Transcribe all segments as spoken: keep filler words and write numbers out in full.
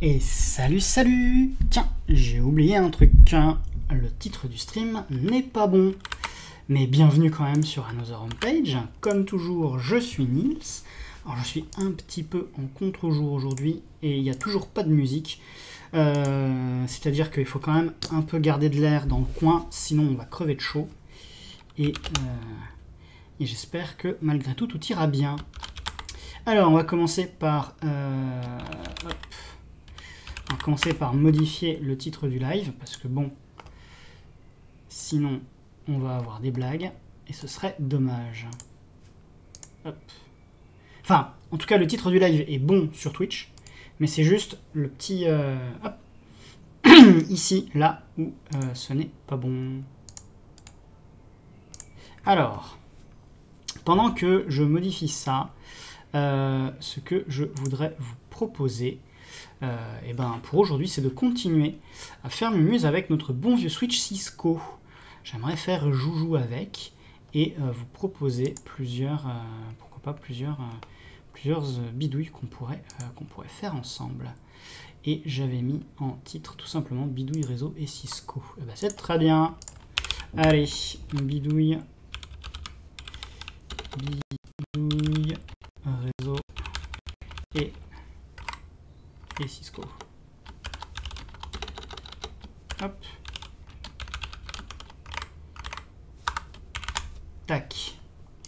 Et salut salut! Tiens, j'ai oublié un truc, le titre du stream n'est pas bon. Mais bienvenue quand même sur Another Homepage. Comme toujours, je suis Nils. Alors je suis un petit peu en contre-jour aujourd'hui et il n'y a toujours pas de musique. Euh, C'est-à-dire qu'il faut quand même un peu garder de l'air dans le coin, sinon on va crever de chaud. Et, euh, et j'espère que malgré tout, tout ira bien. Alors on va commencer par... Euh, hop. On va commencer par modifier le titre du live, parce que bon, sinon on va avoir des blagues, et ce serait dommage. Hop. Enfin, en tout cas, le titre du live est bon sur Twitch, mais c'est juste le petit... Euh, hop, ici, là, où euh, ce n'est pas bon. Alors, pendant que je modifie ça, euh, ce que je voudrais vous proposer... Euh, et ben pour aujourd'hui, c'est de continuer à faire mumuse avec notre bon vieux switch Cisco. J'aimerais faire joujou avec et euh, vous proposer plusieurs, euh, pourquoi pas plusieurs, euh, plusieurs bidouilles qu'on pourrait, euh, qu'on pourrait faire ensemble. Et j'avais mis en titre tout simplement Bidouilles réseau et Cisco. Et ben, c'est très bien. Allez, bidouille, bidouille réseau et et Cisco. Hop. Tac.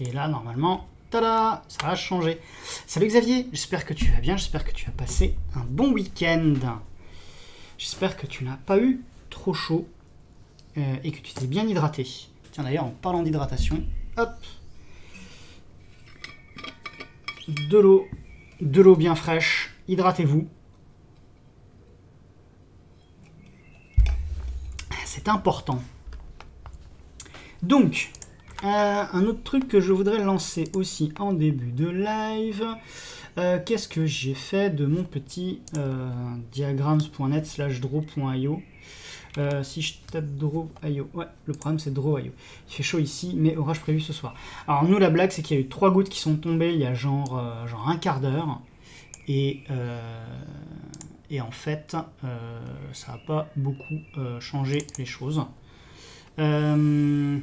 Et là, normalement, tada, ça a changé. Salut Xavier, j'espère que tu vas bien, j'espère que tu as passé un bon week-end. J'espère que tu n'as pas eu trop chaud euh, et que tu t'es bien hydraté. Tiens, d'ailleurs, en parlant d'hydratation, hop. De l'eau, de l'eau bien fraîche, hydratez-vous. C'est important. Donc, euh, un autre truc que je voudrais lancer aussi en début de live. Euh, Qu'est-ce que j'ai fait de mon petit euh, diagrams point net slash draw point i o euh, Si je tape draw point i o, ouais, le problème c'est draw point i o. Il fait chaud ici, mais orage prévu ce soir. Alors nous, la blague, c'est qu'il y a eu trois gouttes qui sont tombées il y a genre, euh, genre un quart d'heure. Et... Euh, Et en fait, euh, ça n'a pas beaucoup euh, changé les choses. Euh...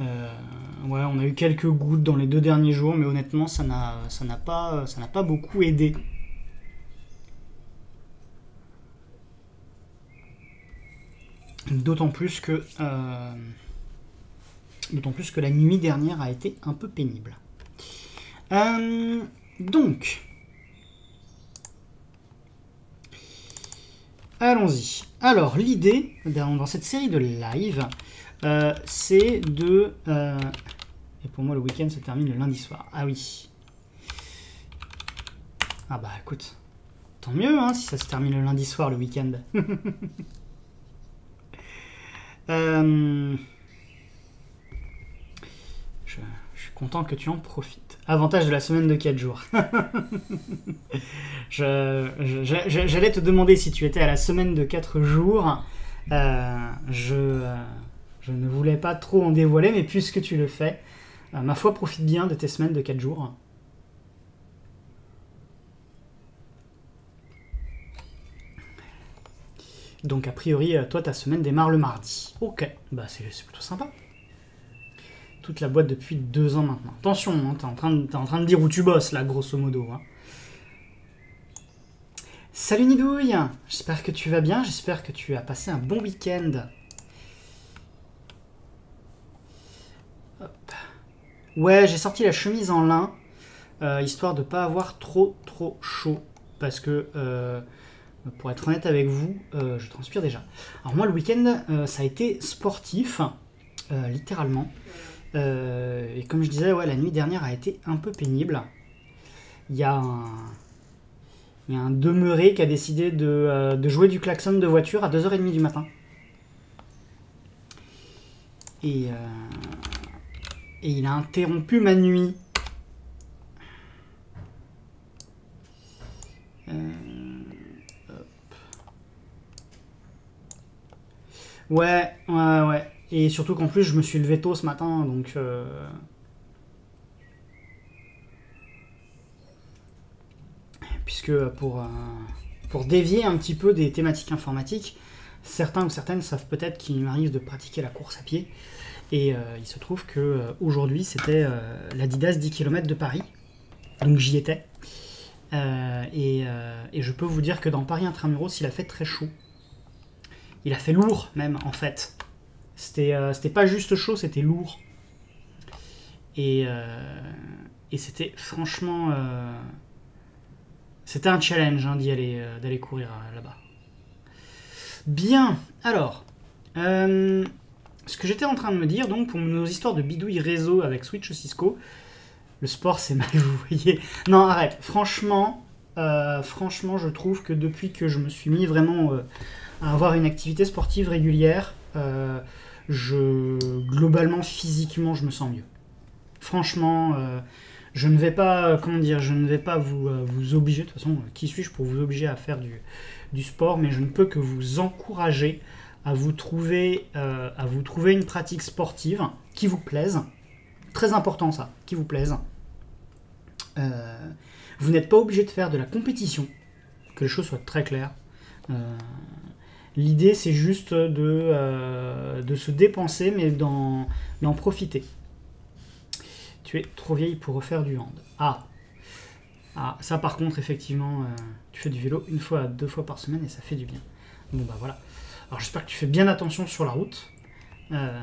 Euh, ouais, on a eu quelques gouttes dans les deux derniers jours, mais honnêtement, ça n'a pas, ça n'a pas beaucoup aidé. D'autant plus que, euh, d'autant plus que la nuit dernière a été un peu pénible. Euh, donc, allons-y. Alors, l'idée dans, dans cette série de live, euh, c'est de... Euh, et pour moi, le week-end se termine le lundi soir. Ah oui. Ah bah, écoute, tant mieux hein, si ça se termine le lundi soir, le week-end. euh, je, je suis content que tu en profites. Avantage de la semaine de quatre jours. je, je, je, j'allais te demander si tu étais à la semaine de quatre jours. Euh, je, euh, je ne voulais pas trop en dévoiler, mais puisque tu le fais, euh, ma foi, profite bien de tes semaines de quatre jours. Donc a priori, toi, ta semaine démarre le mardi. Ok, bah c'est plutôt sympa. Toute la boîte depuis deux ans maintenant. Attention, hein, t'es en train de, t'es en train de dire où tu bosses, là, grosso modo. Hein. Salut Nidouille, j'espère que tu vas bien, j'espère que tu as passé un bon week-end. Ouais, j'ai sorti la chemise en lin, euh, histoire de pas avoir trop, trop chaud, parce que... Euh, pour être honnête avec vous, euh, je transpire déjà. Alors moi, le week-end, euh, ça a été sportif, euh, littéralement. Euh, et comme je disais, ouais, la nuit dernière a été un peu pénible. Il y a un, il y a un demeuré qui a décidé de, euh, de jouer du klaxon de voiture à deux heures trente du matin. Et, euh, et il a interrompu ma nuit. Euh, hop. Ouais, ouais, ouais. Et surtout qu'en plus, je me suis levé tôt ce matin, donc... Euh... puisque pour, euh, pour dévier un petit peu des thématiques informatiques, certains ou certaines savent peut-être qu'il m'arrive de pratiquer la course à pied, et euh, il se trouve que euh, aujourd'hui c'était euh, l'Adidas dix kilomètres de Paris, donc j'y étais, euh, et, euh, et je peux vous dire que dans Paris Intramuros il a fait très chaud, il a fait lourd même en fait, c'était euh, c'était pas juste chaud, c'était lourd, et, euh, et c'était franchement euh, c'était un challenge hein, d'y aller, euh, d'aller courir euh, là-bas. Bien, alors, euh, ce que j'étais en train de me dire, donc, pour nos histoires de bidouilles réseau avec Switch Cisco, le sport c'est mal, vous voyez. Non, arrête, franchement, euh, franchement, je trouve que depuis que je me suis mis vraiment euh, à avoir une activité sportive régulière, euh, je, globalement, physiquement, je me sens mieux. Franchement, euh, je ne vais pas, comment dire, je ne vais pas vous, euh, vous obliger, de toute façon, qui suis-je pour vous obliger à faire du... du sport, mais je ne peux que vous encourager à vous trouver, euh, à vous trouver une pratique sportive qui vous plaise. Très important ça, qui vous plaise. Euh, vous n'êtes pas obligé de faire de la compétition, que les choses soient très claires. Euh, L'idée c'est juste de, euh, de se dépenser, mais d'en d'en profiter. Tu es trop vieille pour refaire du hand. Ah, ah ça par contre, effectivement... Euh, tu fais du vélo une fois à deux fois par semaine et ça fait du bien. Bon bah voilà. Alors j'espère que tu fais bien attention sur la route. Euh,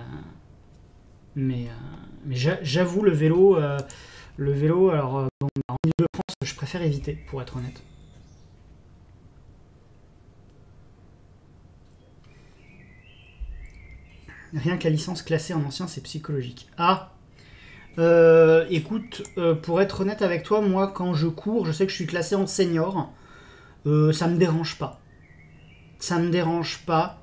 mais euh, mais j'avoue le vélo, euh, le vélo. Alors euh, bon, en Ile-de-France, je préfère éviter pour être honnête. Rien que la licence classée en ancien, c'est psychologique. Ah. Euh, écoute, euh, pour être honnête avec toi, moi quand je cours, je sais que je suis classé en senior. Euh, ça me dérange pas. Ça me dérange pas.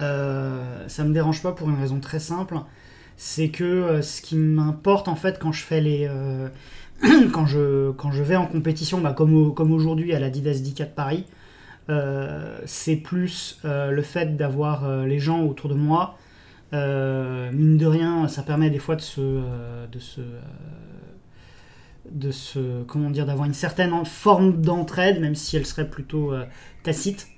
Euh, ça me dérange pas pour une raison très simple, c'est que euh, ce qui m'importe en fait quand je fais les, euh, quand je quand je vais en compétition, bah, comme au, comme aujourd'hui à l'Adidas dix K de Paris, euh, c'est plus euh, le fait d'avoir euh, les gens autour de moi. Euh, mine de rien, ça permet des fois de se euh, de se euh, de ce, comment dire, d'avoir une certaine forme d'entraide, même si elle serait plutôt euh, tacite,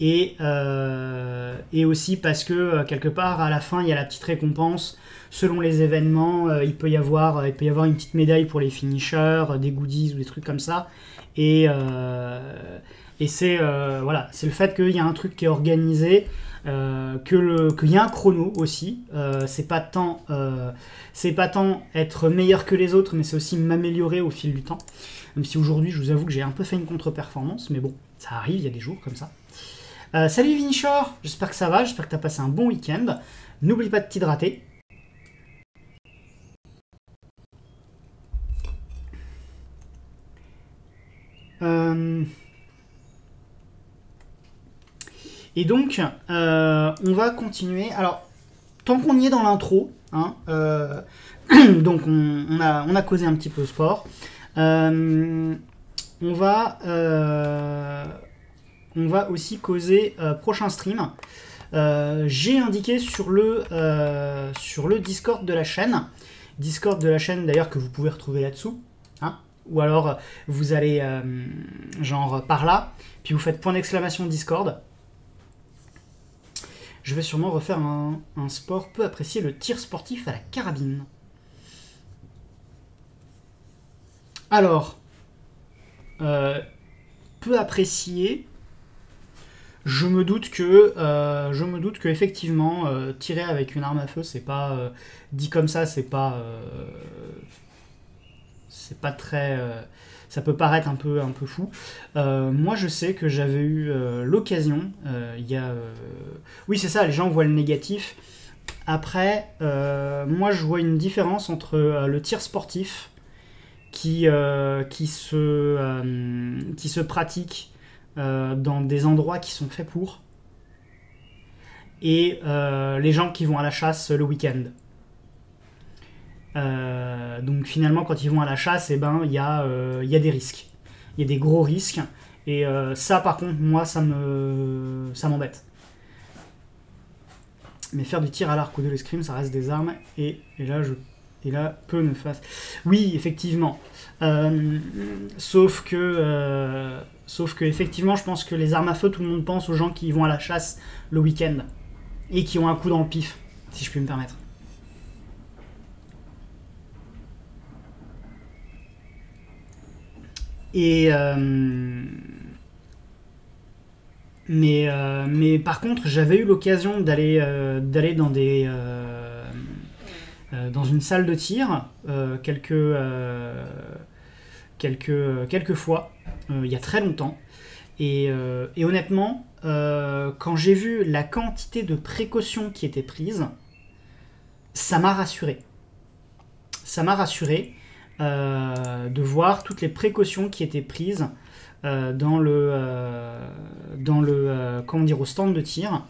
et, euh, et aussi parce que euh, quelque part à la fin il y a la petite récompense selon les événements. euh, il peut y avoir euh, il peut y avoir une petite médaille pour les finishers, euh, des goodies ou des trucs comme ça, et, euh, et c'est euh, voilà, c'est le fait qu'il y a un truc qui est organisé, euh, que le qu'il y a un chrono aussi. euh, c'est pas tant euh, c'est pas tant être meilleur que les autres, mais c'est aussi m'améliorer au fil du temps, même si aujourd'hui je vous avoue que j'ai un peu fait une contre-performance, mais bon, ça arrive, il y a des jours comme ça. euh, salut Vinichor, j'espère que ça va, j'espère que tu as passé un bon week-end, n'oublie pas de t'hydrater. euh... et donc euh, on va continuer, alors tant qu'on y est dans l'intro. Hein, euh, donc on, on, a, on a causé un petit peu sport. Euh, on, va, euh, on va aussi causer euh, prochain stream. Euh, j'ai indiqué sur le, euh, sur le Discord de la chaîne, Discord de la chaîne d'ailleurs que vous pouvez retrouver là-dessous, hein, ou alors vous allez euh, genre par là, puis vous faites point d'exclamation Discord. Je vais sûrement refaire un, un sport peu apprécié, le tir sportif à la carabine. Alors, euh, peu apprécié, je me doute que, euh, je me doute que effectivement, euh, tirer avec une arme à feu, c'est pas, euh, dit comme ça, c'est pas, euh, c'est pas très... Euh, ça peut paraître un peu, un peu fou. Euh, moi, je sais que j'avais eu euh, l'occasion, euh, il y a... Euh... Oui, c'est ça, les gens voient le négatif. Après, euh, moi, je vois une différence entre euh, le tir sportif qui, euh, qui, se, euh, qui se pratique euh, dans des endroits qui sont faits pour, et euh, les gens qui vont à la chasse le week-end. Euh, donc finalement quand ils vont à la chasse, et eh ben il y, euh, y a des risques, il y a des gros risques, et euh, ça par contre moi ça me ça m'embête. Mais faire du tir à l'arc ou de l'escrime, ça reste des armes, et, et là je et là peu ne fasse. Oui, effectivement. Euh, sauf que, euh, sauf que effectivement, je pense que les armes à feu, tout le monde pense aux gens qui vont à la chasse le week-end et qui ont un coup dans le pif, si je puis me permettre. Et euh, mais, euh, mais par contre, j'avais eu l'occasion d'aller euh, d'aller dans des euh, euh, dans une salle de tir euh, quelques euh, quelques quelques fois euh, il y a très longtemps. Et, euh, et honnêtement, euh, quand j'ai vu la quantité de précautions qui étaient prises, ça m'a rassuré. Ça m'a rassuré. Euh, de voir toutes les précautions qui étaient prises euh, dans le, euh, dans le euh, comment dire, au stand de tir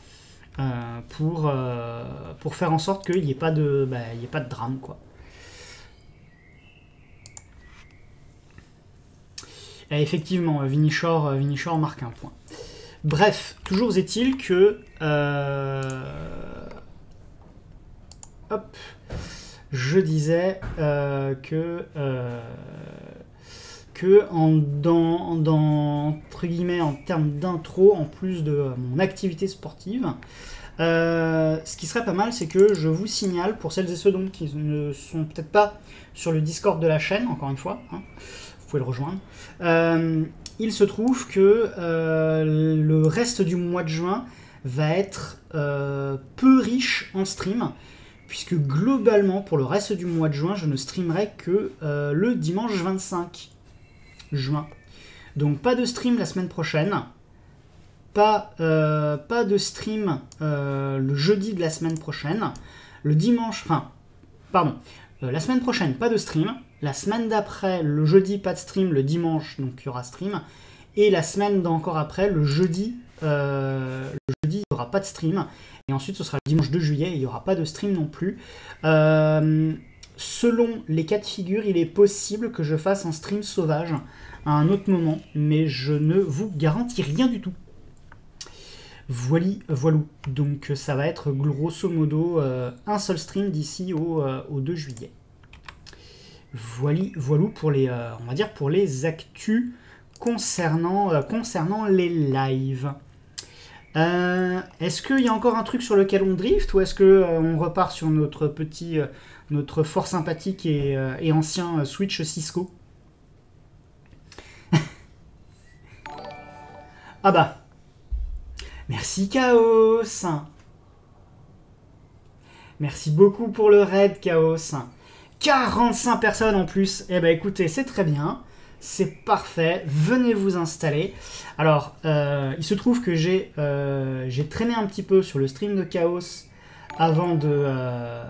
euh, pour, euh, pour faire en sorte qu'il n'y ait, bah, ait pas de drame, quoi. Et effectivement, Vinichor, Vinichor marque un point. Bref, toujours est-il que euh, hop, je disais euh, que, euh, que en, dans, dans, entre guillemets, en termes d'intro, en plus de mon activité sportive, euh, ce qui serait pas mal, c'est que je vous signale, pour celles et ceux donc qui ne sont peut-être pas sur le Discord de la chaîne, encore une fois, hein, vous pouvez le rejoindre, euh, il se trouve que euh, le reste du mois de juin va être euh, peu riche en stream, puisque globalement, pour le reste du mois de juin, je ne streamerai que euh, le dimanche vingt-cinq juin. Donc pas de stream la semaine prochaine, pas, euh, pas de stream euh, le jeudi de la semaine prochaine, le dimanche, enfin, pardon, euh, la semaine prochaine, pas de stream, la semaine d'après, le jeudi, pas de stream, le dimanche, donc il y aura stream, et la semaine d'encore après, le jeudi, euh, le jeudi, il n'y aura pas de stream. Et ensuite, ce sera le dimanche deux juillet, et il n'y aura pas de stream non plus. Euh, selon les cas de figure, il est possible que je fasse un stream sauvage à un autre moment, mais je ne vous garantis rien du tout. Voili, voilou. Donc ça va être grosso modo euh, un seul stream d'ici au, euh, au deux juillet. Voili, voilou pour les, euh, on va dire pour les actus concernant, euh, concernant les lives. Euh, est-ce qu'il y a encore un truc sur lequel on drift, ou est-ce qu'on euh, repart sur notre petit, euh, notre fort sympathique et, euh, et ancien euh, Switch Cisco? Ah bah. Merci Chaos. Merci beaucoup pour le raid, Chaos. quarante-cinq personnes en plus. Eh bah écoutez, c'est très bien. C'est parfait, venez vous installer. Alors, euh, il se trouve que j'ai euh, j'ai traîné un petit peu sur le stream de Chaos avant de euh,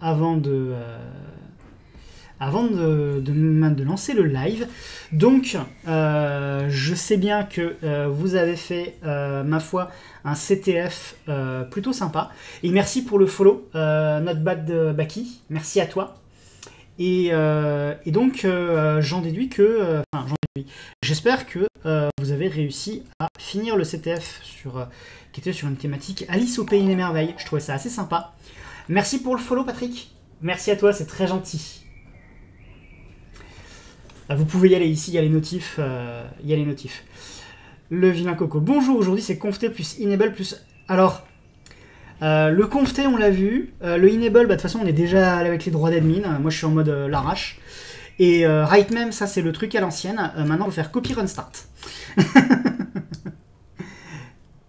avant de euh, avant de, de, de lancer le live. Donc, euh, je sais bien que euh, vous avez fait, euh, ma foi, un C T F euh, plutôt sympa. Et merci pour le follow, euh, Not Bad Baki. Merci à toi. Et, euh, et donc, euh, j'en déduis que... Enfin, j'en déduis. J'espère que euh, vous avez réussi à finir le C T F sur, euh, qui était sur une thématique Alice au Pays des Merveilles. Je trouvais ça assez sympa. Merci pour le follow, Patrick. Merci à toi, c'est très gentil. Vous pouvez y aller ici, il y a les notifs. Euh, il y a les notifs. Le vilain coco. Bonjour, aujourd'hui, c'est Conft plus Enable plus... Alors... Euh, le conft, on l'a vu. Euh, le enable, bah, de toute façon, on est déjà avec les droits d'admin. Euh, moi, je suis en mode euh, l'arrache. Et euh, right même, ça, c'est le truc à l'ancienne. Euh, maintenant, on va faire copy run start.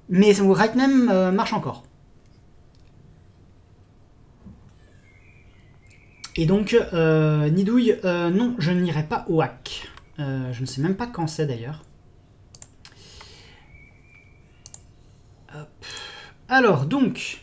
Mais right même euh, marche encore. Et donc, euh, Nidouille, euh, non, je n'irai pas au hack. Euh, je ne sais même pas quand c'est d'ailleurs. Hop. Alors, donc,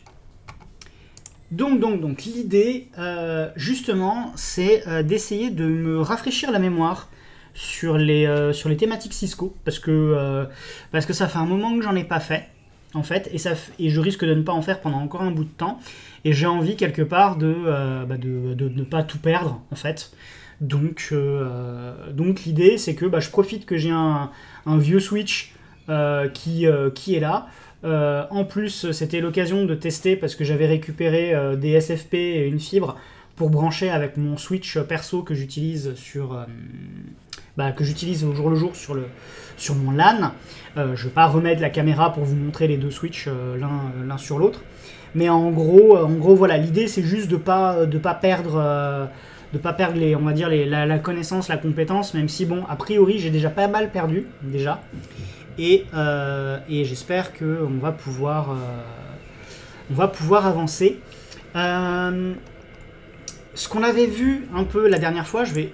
donc, donc, donc l'idée, euh, justement, c'est euh, d'essayer de me rafraîchir la mémoire sur les, euh, sur les thématiques Cisco, parce que, euh, parce que ça fait un moment que j'en ai pas fait, en fait, et, ça, et je risque de ne pas en faire pendant encore un bout de temps, et j'ai envie, quelque part, de, euh, bah de, de, de ne pas tout perdre, en fait. Donc, euh, donc l'idée, c'est que bah, je profite que j'ai un, un vieux Switch euh, qui, euh, qui est là. Euh, en plus, c'était l'occasion de tester parce que j'avais récupéré euh, des S F P et une fibre pour brancher avec mon switch perso que j'utilise sur euh, bah, que j'utilise au jour le jour sur, le, sur mon LAN. Euh, je ne vais pas remettre la caméra pour vous montrer les deux switches euh, l'un euh, sur l'autre. Mais en gros, en gros voilà, l'idée c'est juste de ne pas, de pas perdre, euh, de pas perdre les, on va dire les, la, la connaissance, la compétence, même si bon, a priori j'ai déjà pas mal perdu déjà. Et, euh, et j'espère qu'on va pouvoir, euh, on va pouvoir avancer. Euh, ce qu'on avait vu un peu la dernière fois, je vais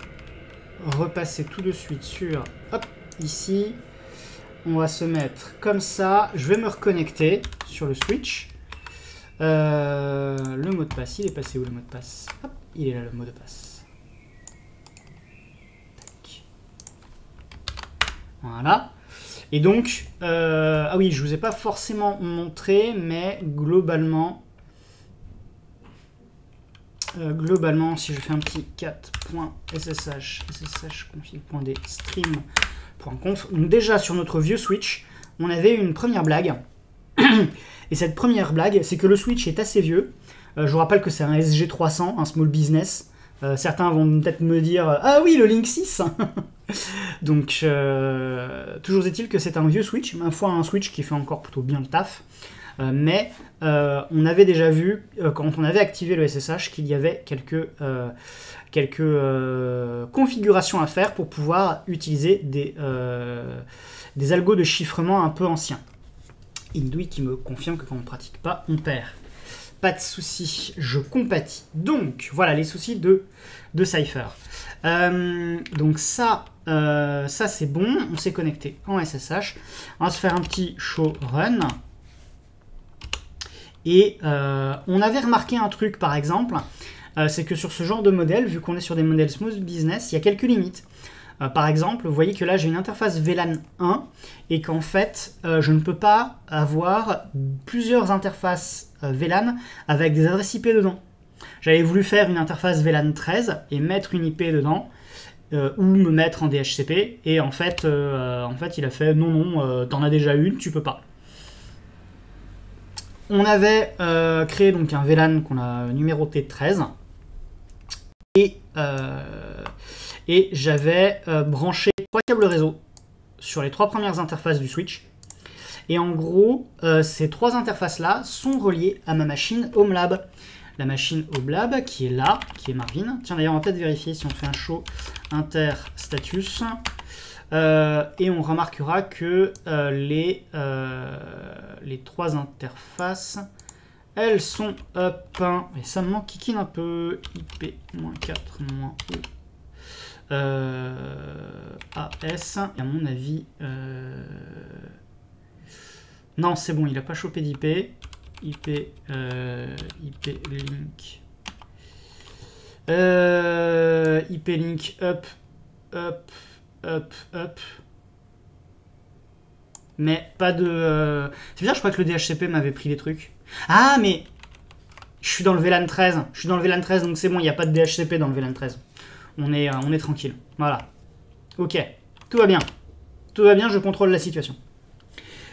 repasser tout de suite sur, hop, ici. On va se mettre comme ça. Je vais me reconnecter sur le switch. Euh, le mot de passe, il est passé où le mot de passe? Hop, il est là le mot de passe. Tac. Voilà. Et donc, euh, ah oui, je vous ai pas forcément montré, mais globalement, euh, globalement, si je fais un petit cat.ssh, sshconfig.d, stream.conf, donc déjà sur notre vieux switch, on avait une première blague. Et cette première blague, c'est que le switch est assez vieux. Euh, je vous rappelle que c'est un S G trois cents, un small business. Euh, certains vont peut-être me dire « Ah oui, le Link six !» Donc, euh, toujours est-il que c'est un vieux switch, ma foi un switch qui fait encore plutôt bien le taf. Euh, mais euh, on avait déjà vu, euh, quand on avait activé le S S H, qu'il y avait quelques, euh, quelques euh, configurations à faire pour pouvoir utiliser des, euh, des algos de chiffrement un peu anciens. Nidouille qui me confirme que quand on ne pratique pas, on perd. Pas de soucis, je compatis. Donc, voilà les soucis de, de Cypher. Euh, donc ça, euh, ça c'est bon. On s'est connecté en S S H. On va se faire un petit show run. Et euh, on avait remarqué un truc, par exemple, euh, c'est que sur ce genre de modèle, vu qu'on est sur des modèles smooth business, il y a quelques limites. Euh, par exemple, vous voyez que là j'ai une interface V LAN un et qu'en fait euh, je ne peux pas avoir plusieurs interfaces euh, V LAN avec des adresses I P dedans. J'avais voulu faire une interface V LAN treize et mettre une I P dedans euh, ou me mettre en D H C P et en fait, euh, en fait il a fait non non, euh, t'en as déjà une, tu peux pas. On avait euh, créé donc un V LAN qu'on a numéroté treize et euh, Et j'avais euh, branché trois câbles réseau sur les trois premières interfaces du switch. Et en gros, euh, ces trois interfaces-là sont reliées à ma machine HomeLab. La machine HomeLab qui est là, qui est Marvin. Tiens, d'ailleurs, on va peut-être vérifier si on fait un show inter status. Euh, et on remarquera que euh, les, euh, les trois interfaces, elles sont up. Et ça me manque kikine un peu. I P quatre O. Euh, A S, et à mon avis, euh... non c'est bon, il n'a pas chopé d'I P, I P, euh, I P link, euh, I P link up, up, up, up, mais pas de, euh... c'est bizarre, je crois que le D H C P m'avait pris les trucs, ah mais, je suis dans le V LAN treize, je suis dans le V LAN treize donc c'est bon, il n'y a pas de D H C P dans le V LAN treize. On est, on est tranquille. Voilà. Ok. Tout va bien. Tout va bien, je contrôle la situation.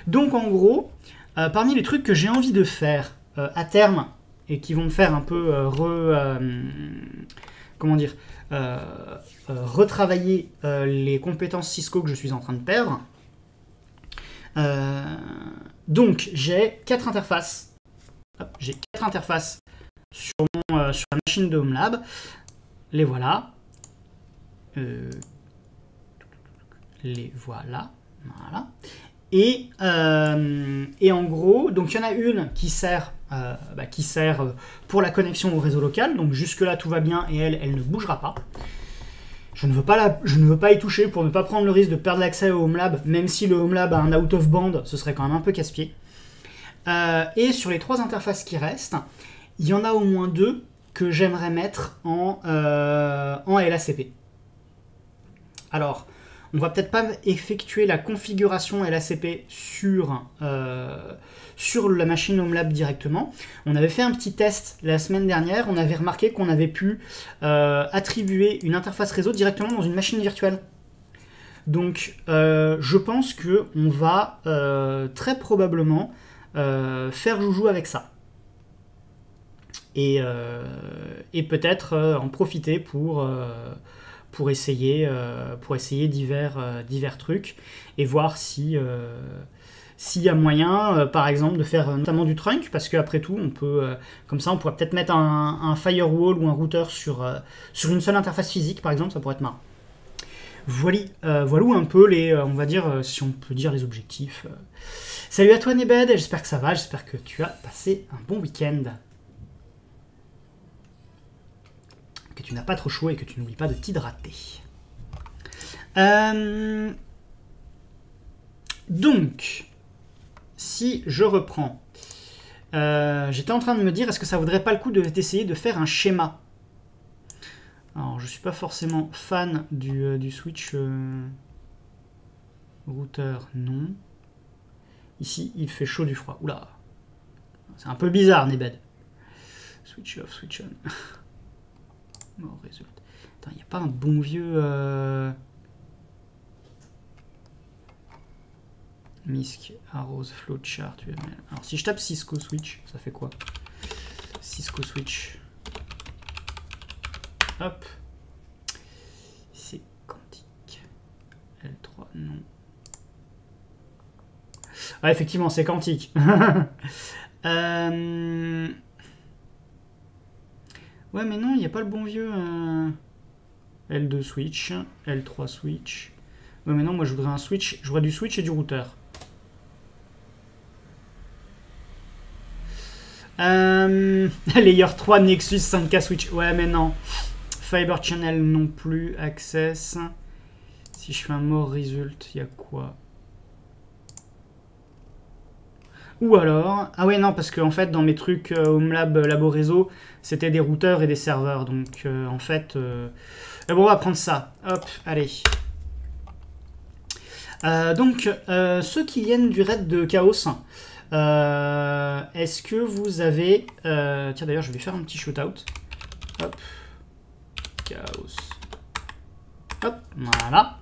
Donc, en gros, euh, parmi les trucs que j'ai envie de faire euh, à terme, et qui vont me faire un peu euh, re, euh, comment dire, euh, euh, retravailler euh, les compétences Cisco que je suis en train de perdre. Euh, donc, j'ai quatre interfaces. J'ai quatre interfaces sur, mon, euh, sur la machine de HomeLab. Les voilà. Euh, les voilà, voilà. Et, euh, et en gros, donc il y en a une qui sert, euh, bah, qui sert pour la connexion au réseau local, donc jusque là tout va bien et elle, elle ne bougera pas. Je ne veux pas la, je ne veux pas y toucher pour ne pas prendre le risque de perdre l'accès au HomeLab, même si le HomeLab a un out of band, ce serait quand même un peu casse-pied. Euh, et sur les trois interfaces qui restent, il y en a au moins deux que j'aimerais mettre en, euh, en L A C P. Alors, on va peut-être pas effectuer la configuration L A C P sur, euh, sur la machine HomeLab directement. On avait fait un petit test la semaine dernière, on avait remarqué qu'on avait pu euh, attribuer une interface réseau directement dans une machine virtuelle. Donc, euh, je pense qu'on va euh, très probablement euh, faire joujou avec ça. et, euh, et peut-être euh, en profiter pour, euh, pour essayer, euh, pour essayer divers, euh, divers trucs et voir si... Euh, S'il y a moyen, euh, par exemple, de faire euh, notamment du trunk, parce qu'après tout, on peut, euh, comme ça, on pourrait peut-être mettre un, un firewall ou un routeur sur, euh, sur une seule interface physique, par exemple, ça pourrait être marrant. Voilà, euh, voilà un peu les, euh, on va dire, euh, si on peut dire les objectifs. Euh. Salut à toi, Nebed, j'espère que ça va, j'espère que tu as passé un bon week-end. Que tu n'as pas trop chaud et que tu n'oublies pas de t'hydrater. Euh... Donc... Si je reprends, euh, j'étais en train de me dire, est-ce que ça vaudrait pas le coup d'essayer de, de faire un schéma? Alors, je suis pas forcément fan du, euh, du switch euh, routeur, non. Ici, il fait chaud du froid. Oula, c'est un peu bizarre, Nebed. Switch off, switch on. Bon, résultat. Attends, il n'y a pas un bon vieux... Euh... Misc, arrows, flowchart, U M L. Alors si je tape Cisco Switch, ça fait quoi? Cisco Switch. Hop. C'est quantique. L trois, non. Ah effectivement, c'est quantique. euh... Ouais mais non, il n'y a pas le bon vieux. Euh... L deux Switch, L trois Switch. Ouais mais non, moi je voudrais un Switch, je voudrais du Switch et du routeur. Euh, layer trois, Nexus, cinq K Switch. Ouais, mais non. Fiber Channel non plus. Access. Si je fais un mot result, il y a quoi? Ou alors... Ah ouais, non, parce qu'en en fait, dans mes trucs euh, HomeLab, Labo Réseau, c'était des routeurs et des serveurs. Donc, euh, en fait... Euh... Bon, on va prendre ça. Hop, allez. Euh, donc, euh, ceux qui viennent du raid de Chaos... Euh, Est-ce que vous avez... Euh, tiens, d'ailleurs, je vais faire un petit shootout. Hop. Chaos. Hop, voilà.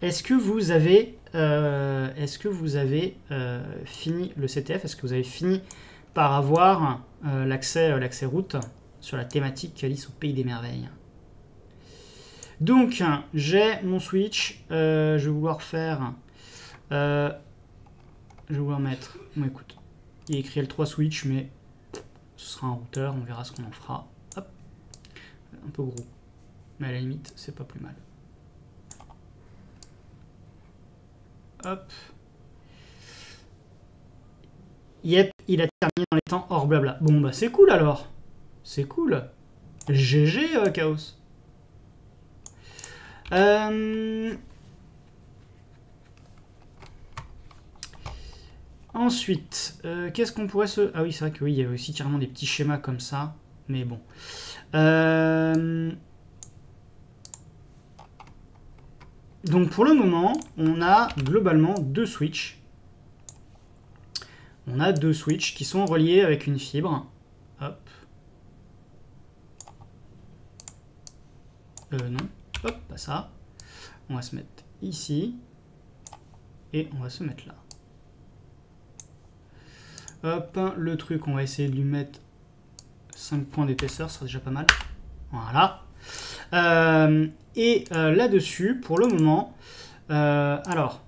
Est-ce que vous avez... Euh, Est-ce que vous avez euh, fini le C T F? Est-ce que vous avez fini par avoir euh, l'accès euh, route sur la thématique Alice au Pays des Merveilles? Donc, j'ai mon switch. Euh, je vais vouloir faire... Euh, je vais vouloir mettre... Bon, écoute, il est écrit L trois switch, mais ce sera un routeur, on verra ce qu'on en fera. Hop, un peu gros, mais à la limite, c'est pas plus mal. Hop. Yep, il a terminé dans les temps hors blabla. Bon, bah c'est cool alors. C'est cool. G G, euh, Chaos. Euh... Ensuite, euh, qu'est-ce qu'on pourrait se... Ah oui, c'est vrai que oui, il y avait aussi carrément des petits schémas comme ça, mais bon. Euh... Donc pour le moment, on a globalement deux switches. On a deux switches qui sont reliés avec une fibre. Hop. Euh, non, hop, pas ça. On va se mettre ici. Et on va se mettre là. Hop, le truc, on va essayer de lui mettre cinq points d'épaisseur, ça sera déjà pas mal. Voilà. Euh, et euh, là-dessus, pour le moment, euh, alors,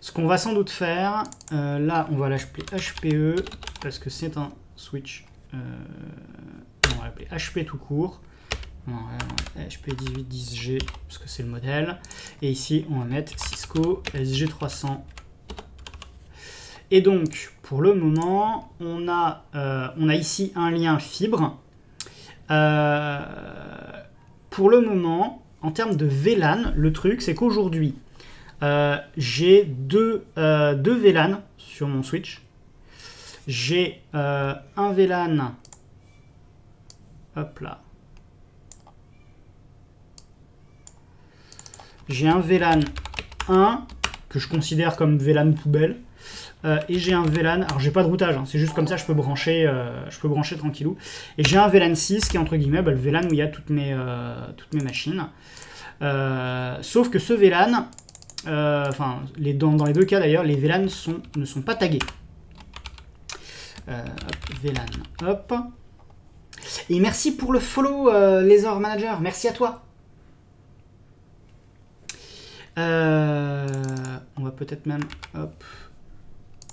ce qu'on va sans doute faire, euh, là, on va l'appeler H P E, parce que c'est un switch. Euh, on va l'appeler H P tout court. Non, H P dix-huit dix G, parce que c'est le modèle. Et ici, on va mettre Cisco S G trois cents. Et donc, pour le moment, on a, euh, on a ici un lien fibre. Euh, pour le moment, en termes de V LAN, le truc, c'est qu'aujourd'hui, euh, j'ai deux, euh, deux V LAN sur mon switch. J'ai euh, un V LAN... Hop là. J'ai un V LAN un, que je considère comme V LAN poubelle. Euh, et j'ai un V LAN, alors j'ai pas de routage, hein, c'est juste comme ça je peux brancher, euh, je peux brancher tranquillou. Et j'ai un V LAN six qui est entre guillemets bah, le V LAN où il y a toutes mes, euh, toutes mes machines. Euh, sauf que ce V LAN, euh, enfin les, dans, dans les deux cas d'ailleurs, les V LAN sont, ne sont pas tagués. Euh, hop, V LAN, hop. Et merci pour le follow, euh, Laser Manager. Merci à toi. Euh, on va peut-être même, hop,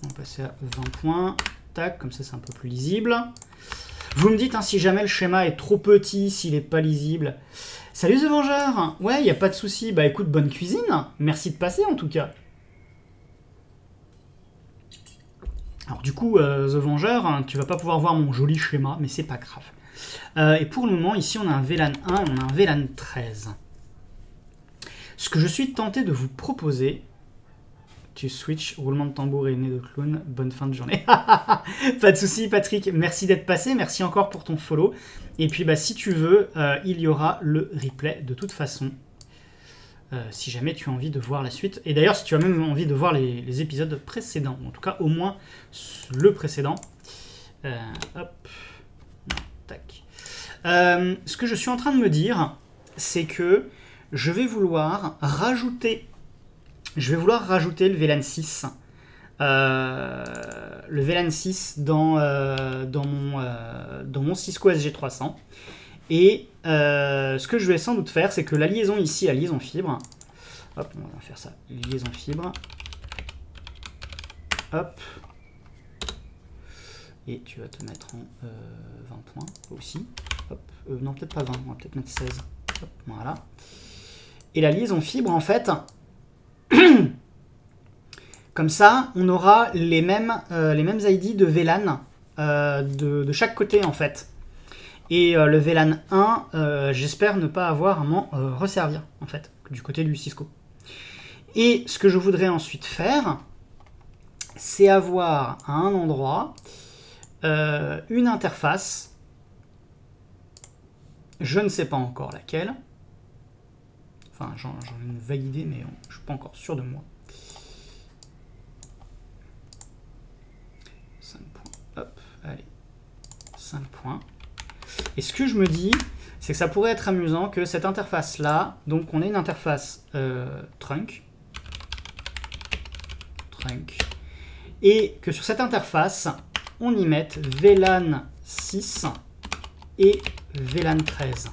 on va passer à vingt points. Tac, comme ça c'est un peu plus lisible. Vous me dites hein, si jamais le schéma est trop petit, s'il n'est pas lisible. Salut The Vengeur. Ouais, il n'y a pas de souci. Bah écoute, bonne cuisine. Merci de passer en tout cas. Alors du coup, euh, The Vengeur, hein, tu vas pas pouvoir voir mon joli schéma, mais c'est pas grave. Euh, et pour le moment, ici on a un V LAN un et on a un V LAN treize. Ce que je suis tenté de vous proposer... Tu switches, roulement de tambour et nez de clown, bonne fin de journée. Pas de souci, Patrick, merci d'être passé, merci encore pour ton follow. Et puis bah, si tu veux, euh, il y aura le replay de toute façon, euh, si jamais tu as envie de voir la suite. Et d'ailleurs, si tu as même envie de voir les, les épisodes précédents, en tout cas au moins le précédent. Euh, hop, tac. Euh, ce que je suis en train de me dire, c'est que je vais vouloir rajouter... Je vais vouloir rajouter le V LAN six, euh, le V LAN six dans, euh, dans, mon, euh, dans mon Cisco S G trois cents. Et euh, ce que je vais sans doute faire, c'est que la liaison ici, la liaison fibre, hop, on va faire ça, liaison fibre, hop, et tu vas te mettre en euh, vingt points aussi, hop, euh, non peut-être pas vingt, on va peut-être mettre seize, hop, voilà. Et la liaison fibre, en fait... Comme ça, on aura les mêmes, euh, les mêmes I D de V LAN euh, de, de chaque côté, en fait. Et euh, le V LAN un, euh, j'espère ne pas avoir à m'en euh, resservir, en fait, du côté du Cisco. Et ce que je voudrais ensuite faire, c'est avoir à un endroit euh, une interface, je ne sais pas encore laquelle. Enfin, j'en ai une vague idée, mais je ne suis pas encore sûr de moi. cinq points. Hop, allez. cinq points. Et ce que je me dis, c'est que ça pourrait être amusant que cette interface-là, donc on a une interface euh, trunk. Trunk. Et que sur cette interface, on y mette V LAN six et V LAN treize.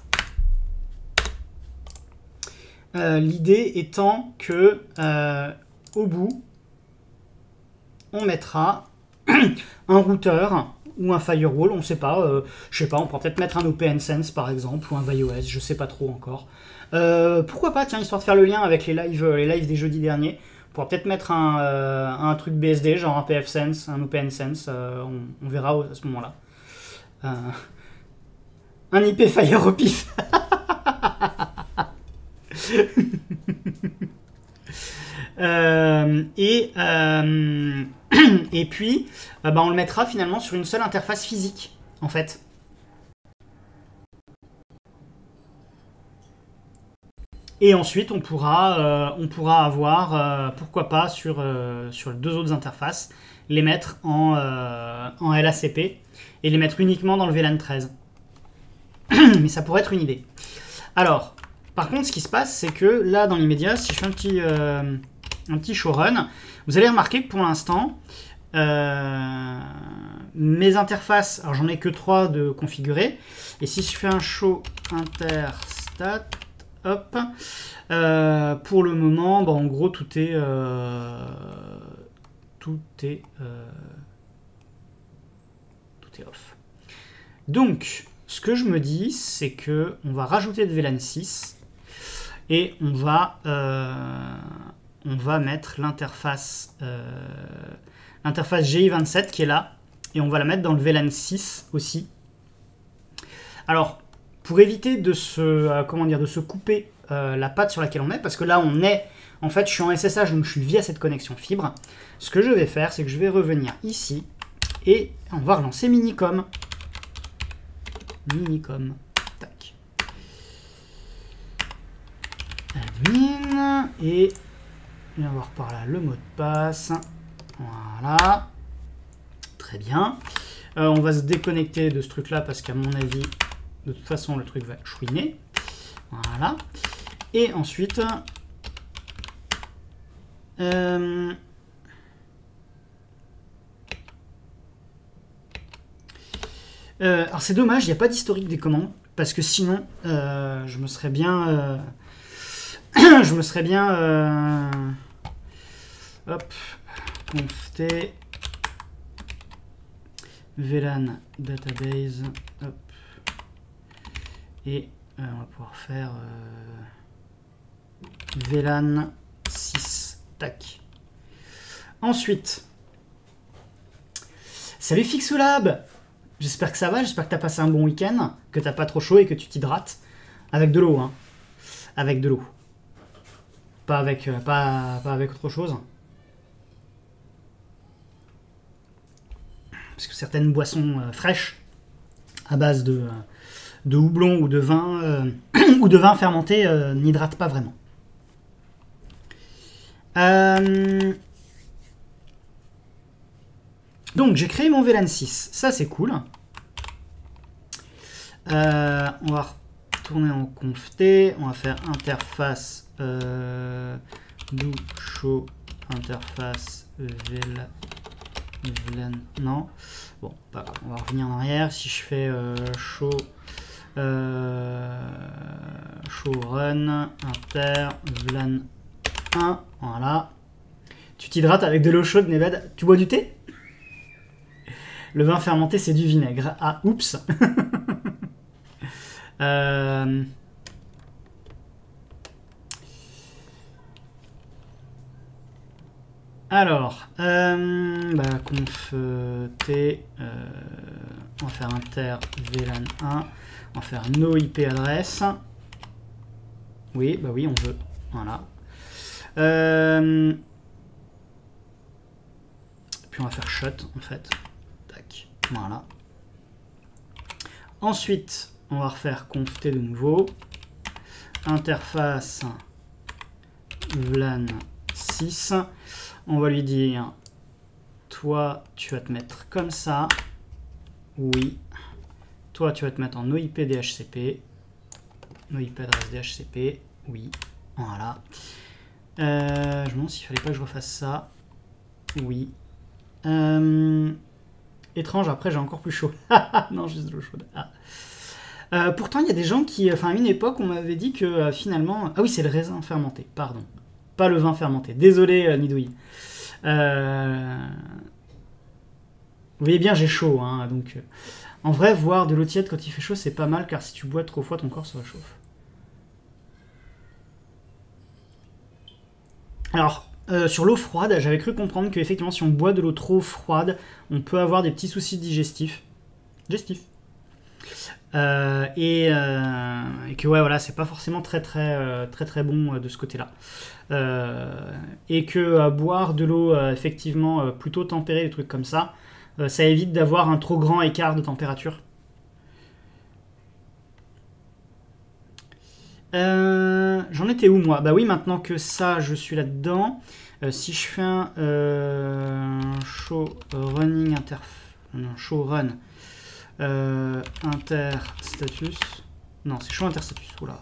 Euh, l'idée étant que euh, au bout on mettra un routeur ou un firewall, on ne sait pas, euh, je sais pas, on pourra peut-être mettre un OpenSense par exemple ou un ViOS, je sais pas trop encore. Euh, pourquoi pas, tiens, histoire de faire le lien avec les lives, les lives des jeudis derniers, on pourra peut-être mettre un, euh, un truc B S D, genre un pfSense, un OpenSense, euh, on, on verra à ce moment-là. Euh, un IPFire au pif. euh, et, euh, et puis bah, on le mettra finalement sur une seule interface physique en fait. Et ensuite on pourra, euh, on pourra avoir euh, pourquoi pas sur, euh, sur deux autres interfaces les mettre en, euh, en L A C P et les mettre uniquement dans le V LAN treize. Mais ça pourrait être une idée. Alors par contre, ce qui se passe, c'est que là, dans l'immédiat, si je fais un petit, euh, un petit showrun, vous allez remarquer que pour l'instant, euh, mes interfaces, alors j'en ai que trois de configurer, et si je fais un show interstat, hop, euh, pour le moment, bah, en gros, tout est, euh, tout est, euh, tout est off. Donc, ce que je me dis, c'est que on va rajouter de V LAN six. Et on va, euh, on va mettre l'interface euh, l'interface G I vingt-sept qui est là. Et on va la mettre dans le V LAN six aussi. Alors, pour éviter de se, euh, comment dire, de se couper euh, la patte sur laquelle on est, parce que là on est, en fait je suis en S S H, donc je suis via cette connexion fibre. Ce que je vais faire, c'est que je vais revenir ici. Et on va relancer Minicom. Minicom. Tac. Admin, et on va voir par là le mot de passe, voilà, très bien, euh, on va se déconnecter de ce truc là parce qu'à mon avis, de toute façon le truc va chouiner, voilà, et ensuite, euh, Euh, alors c'est dommage, il n'y a pas d'historique des commandes, parce que sinon, euh, je me serais bien... Euh, je me serais bien... Euh, hop, conft V LAN database, hop, et euh, on va pouvoir faire euh, V LAN six, tac. Ensuite, salut Fixoulab, j'espère que ça va, j'espère que tu as passé un bon week-end, que tu n'as pas trop chaud et que tu t'hydrates avec de l'eau, hein, avec de l'eau, pas avec, euh, pas, pas avec autre chose. Parce que certaines boissons euh, fraîches, à base de, euh, de houblon ou de vin, euh, ou de vin fermenté, euh, n'hydratent pas vraiment. Euh... Donc, j'ai créé mon V LAN six. Ça, c'est cool. Euh, on va retourner en conft. On va faire interface euh, do show interface V LAN. V LAN, non. Bon, bah, on va revenir en arrière. Si je fais euh, show, euh, show run, inter, V LAN un, voilà. Tu t'hydrates avec de l'eau chaude, Nebed. Tu bois du thé? Le vin fermenté, c'est du vinaigre. Ah, oups. euh... Alors, euh, bah, conf euh, t, euh, on va faire inter V LAN un, on va faire no I P adresse. Oui, bah oui, on veut. Voilà. Euh, puis on va faire shut en fait. Tac. Voilà. Ensuite, on va refaire conf t de nouveau. Interface V LAN six. On va lui dire, toi, tu vas te mettre comme ça. Oui. Toi, tu vas te mettre en O I P D H C P. O I P adresse D H C P. Oui. Voilà. Euh, je me demande s'il ne fallait pas que je refasse ça. Oui. Euh, étrange, après, j'ai encore plus chaud. Non, juste de l'eau chaude. Ah. Euh, pourtant, il y a des gens qui... Enfin, à une époque, on m'avait dit que euh, finalement... Ah oui, c'est le raisin fermenté, pardon. Pas le vin fermenté. Désolé, euh, Nidouille. Euh... Vous voyez bien, j'ai chaud. Hein, donc, euh... en vrai, voir de l'eau tiède quand il fait chaud, c'est pas mal, car si tu bois trop froid, ton corps se réchauffe. Alors, euh, sur l'eau froide, j'avais cru comprendre que effectivement, si on boit de l'eau trop froide, on peut avoir des petits soucis digestifs. Digestifs. Euh, et, euh, et que ouais voilà c'est pas forcément très très euh, très très bon euh, de ce côté là euh, et que euh, boire de l'eau euh, effectivement euh, plutôt tempérée, des trucs comme ça, euh, ça évite d'avoir un trop grand écart de température. euh, j'en étais où moi? Bah oui, maintenant que ça je suis là dedans, euh, si je fais un euh, show running interf non, show run Euh, inter status, non c'est show inter status, oula,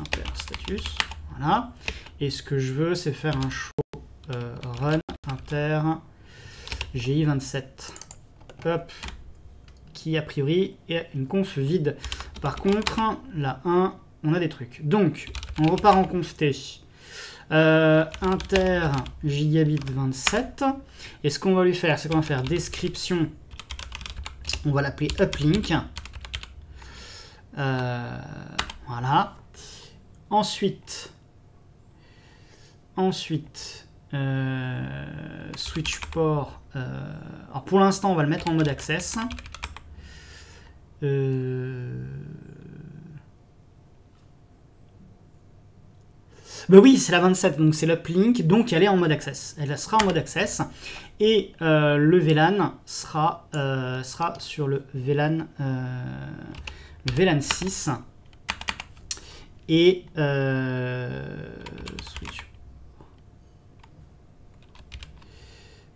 inter status, voilà, et ce que je veux c'est faire un show euh, run inter G I vingt-sept, hop, qui a priori est une conf vide, par contre la un on a des trucs, donc on repart en conf t, euh, inter gigabit vingt-sept, et ce qu'on va lui faire c'est qu'on va faire description. On va l'appeler uplink. Euh, voilà. Ensuite, ensuite euh, switch port. Euh, alors pour l'instant, on va le mettre en mode access. Euh... Ben oui, c'est la vingt-sept, donc c'est l'uplink, donc elle est en mode access. Elle sera en mode access et euh, le V LAN sera, euh, sera sur le V LAN, euh, V LAN six. Et euh, switch.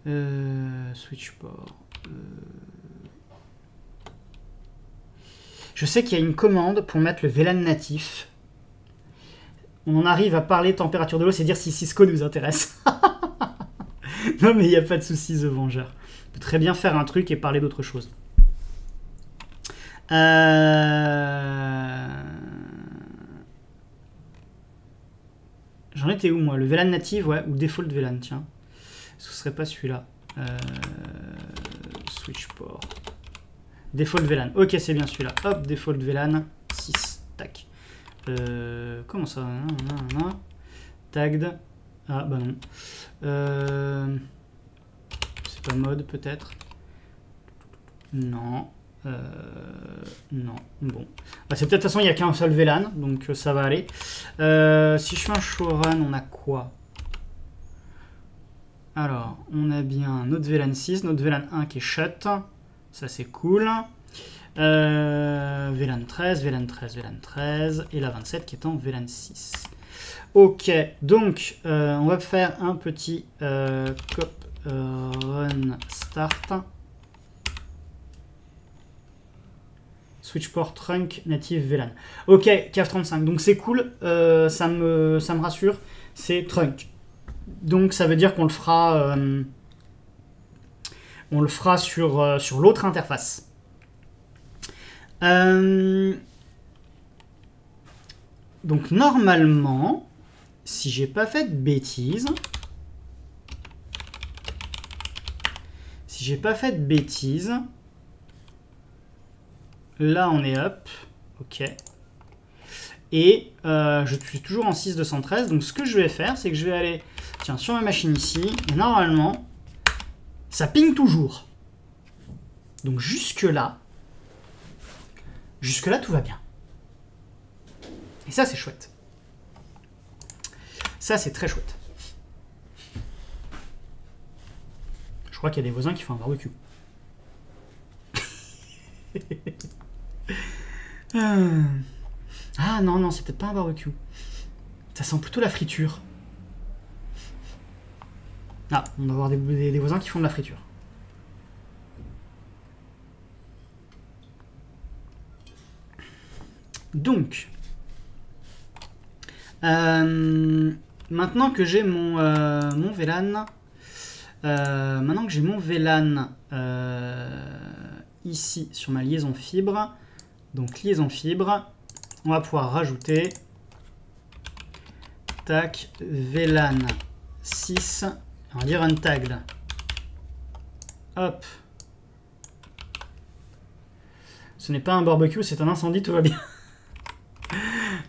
Euh, switch port. Euh... Je sais qu'il y a une commande pour mettre le V LAN natif. On en arrive à parler température de l'eau, c'est dire si Cisco nous intéresse. Non mais il n'y a pas de souci, The Vengeur. On peut très bien faire un truc et parler d'autre chose. Euh... J'en étais où, moi? Le V LAN native, ouais, ou default V LAN, tiens. Ce serait pas celui-là. Euh... Switch port. Default V LAN. Ok, c'est bien celui-là. Hop, default V LAN six. Tac. Euh... Comment ça? Tagged. Ah, bah non. Euh... C'est pas mode, peut-être? Non. Euh, non, bon. Bah, c'est peut-être de toute façon, il n'y a qu'un seul V LAN, donc euh, ça va aller. Euh, si je fais un showrun, on a quoi? Alors, on a bien notre V LAN six, notre V LAN un qui est shut. Ça, c'est cool. Euh, V LAN treize, V LAN treize, V LAN treize. Et la vingt-sept qui est en V LAN six. Ok, donc euh, on va faire un petit euh, cop euh, run start. Switchport trunk native V LAN. Ok, C A F trente-cinq, donc c'est cool, euh, ça, me, ça me rassure, c'est trunk. Donc ça veut dire qu'on le fera, euh, on le fera sur, euh, sur l'autre interface. Euh, donc normalement, si j'ai pas fait de bêtises, si j'ai pas fait de bêtises, là, on est up. OK. Et euh, je suis toujours en six deux cent treize. Donc, ce que je vais faire, c'est que je vais aller tiens, sur ma machine ici. Et normalement, ça ping toujours. Donc, jusque-là, jusque-là, tout va bien. Et ça, c'est chouette. Ça, c'est très chouette. Je crois qu'il y a des voisins qui font un barbecue. Ah non, non, c'est peut-être pas un barbecue. Ça sent plutôt la friture. Ah, on va avoir des, des, des voisins qui font de la friture. Donc, euh, maintenant que j'ai mon, euh, mon V LAN, euh, maintenant que j'ai mon V LAN euh, ici sur ma liaison fibre, donc liaison fibre, on va pouvoir rajouter tac V LAN six, on va dire un tag. Hop. Ce n'est pas un barbecue, c'est un incendie, tout va bien.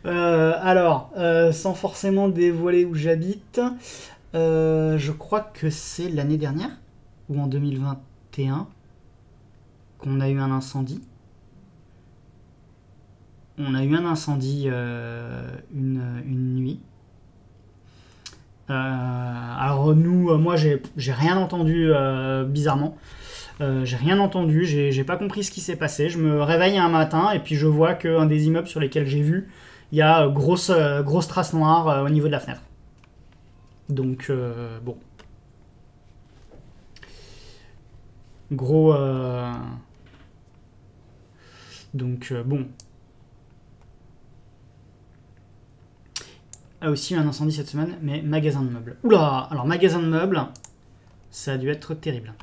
euh, alors, euh, sans forcément dévoiler où j'habite, euh, je crois que c'est l'année dernière, ou en deux mille vingt et un, qu'on a eu un incendie. On a eu un incendie euh, une, une nuit. Euh, alors nous, euh, moi, j'ai rien entendu, euh, bizarrement. Euh, j'ai rien entendu, j'ai pas compris ce qui s'est passé. Je me réveille un matin et puis je vois qu'un des immeubles sur lesquels j'ai vu, il y a grosse, euh, grosse trace noire euh, au niveau de la fenêtre. Donc, euh, bon. Gros... Euh... Donc, euh, bon... Ah, aussi, un incendie cette semaine, mais magasin de meubles. Oula! Alors, magasin de meubles, ça a dû être terrible.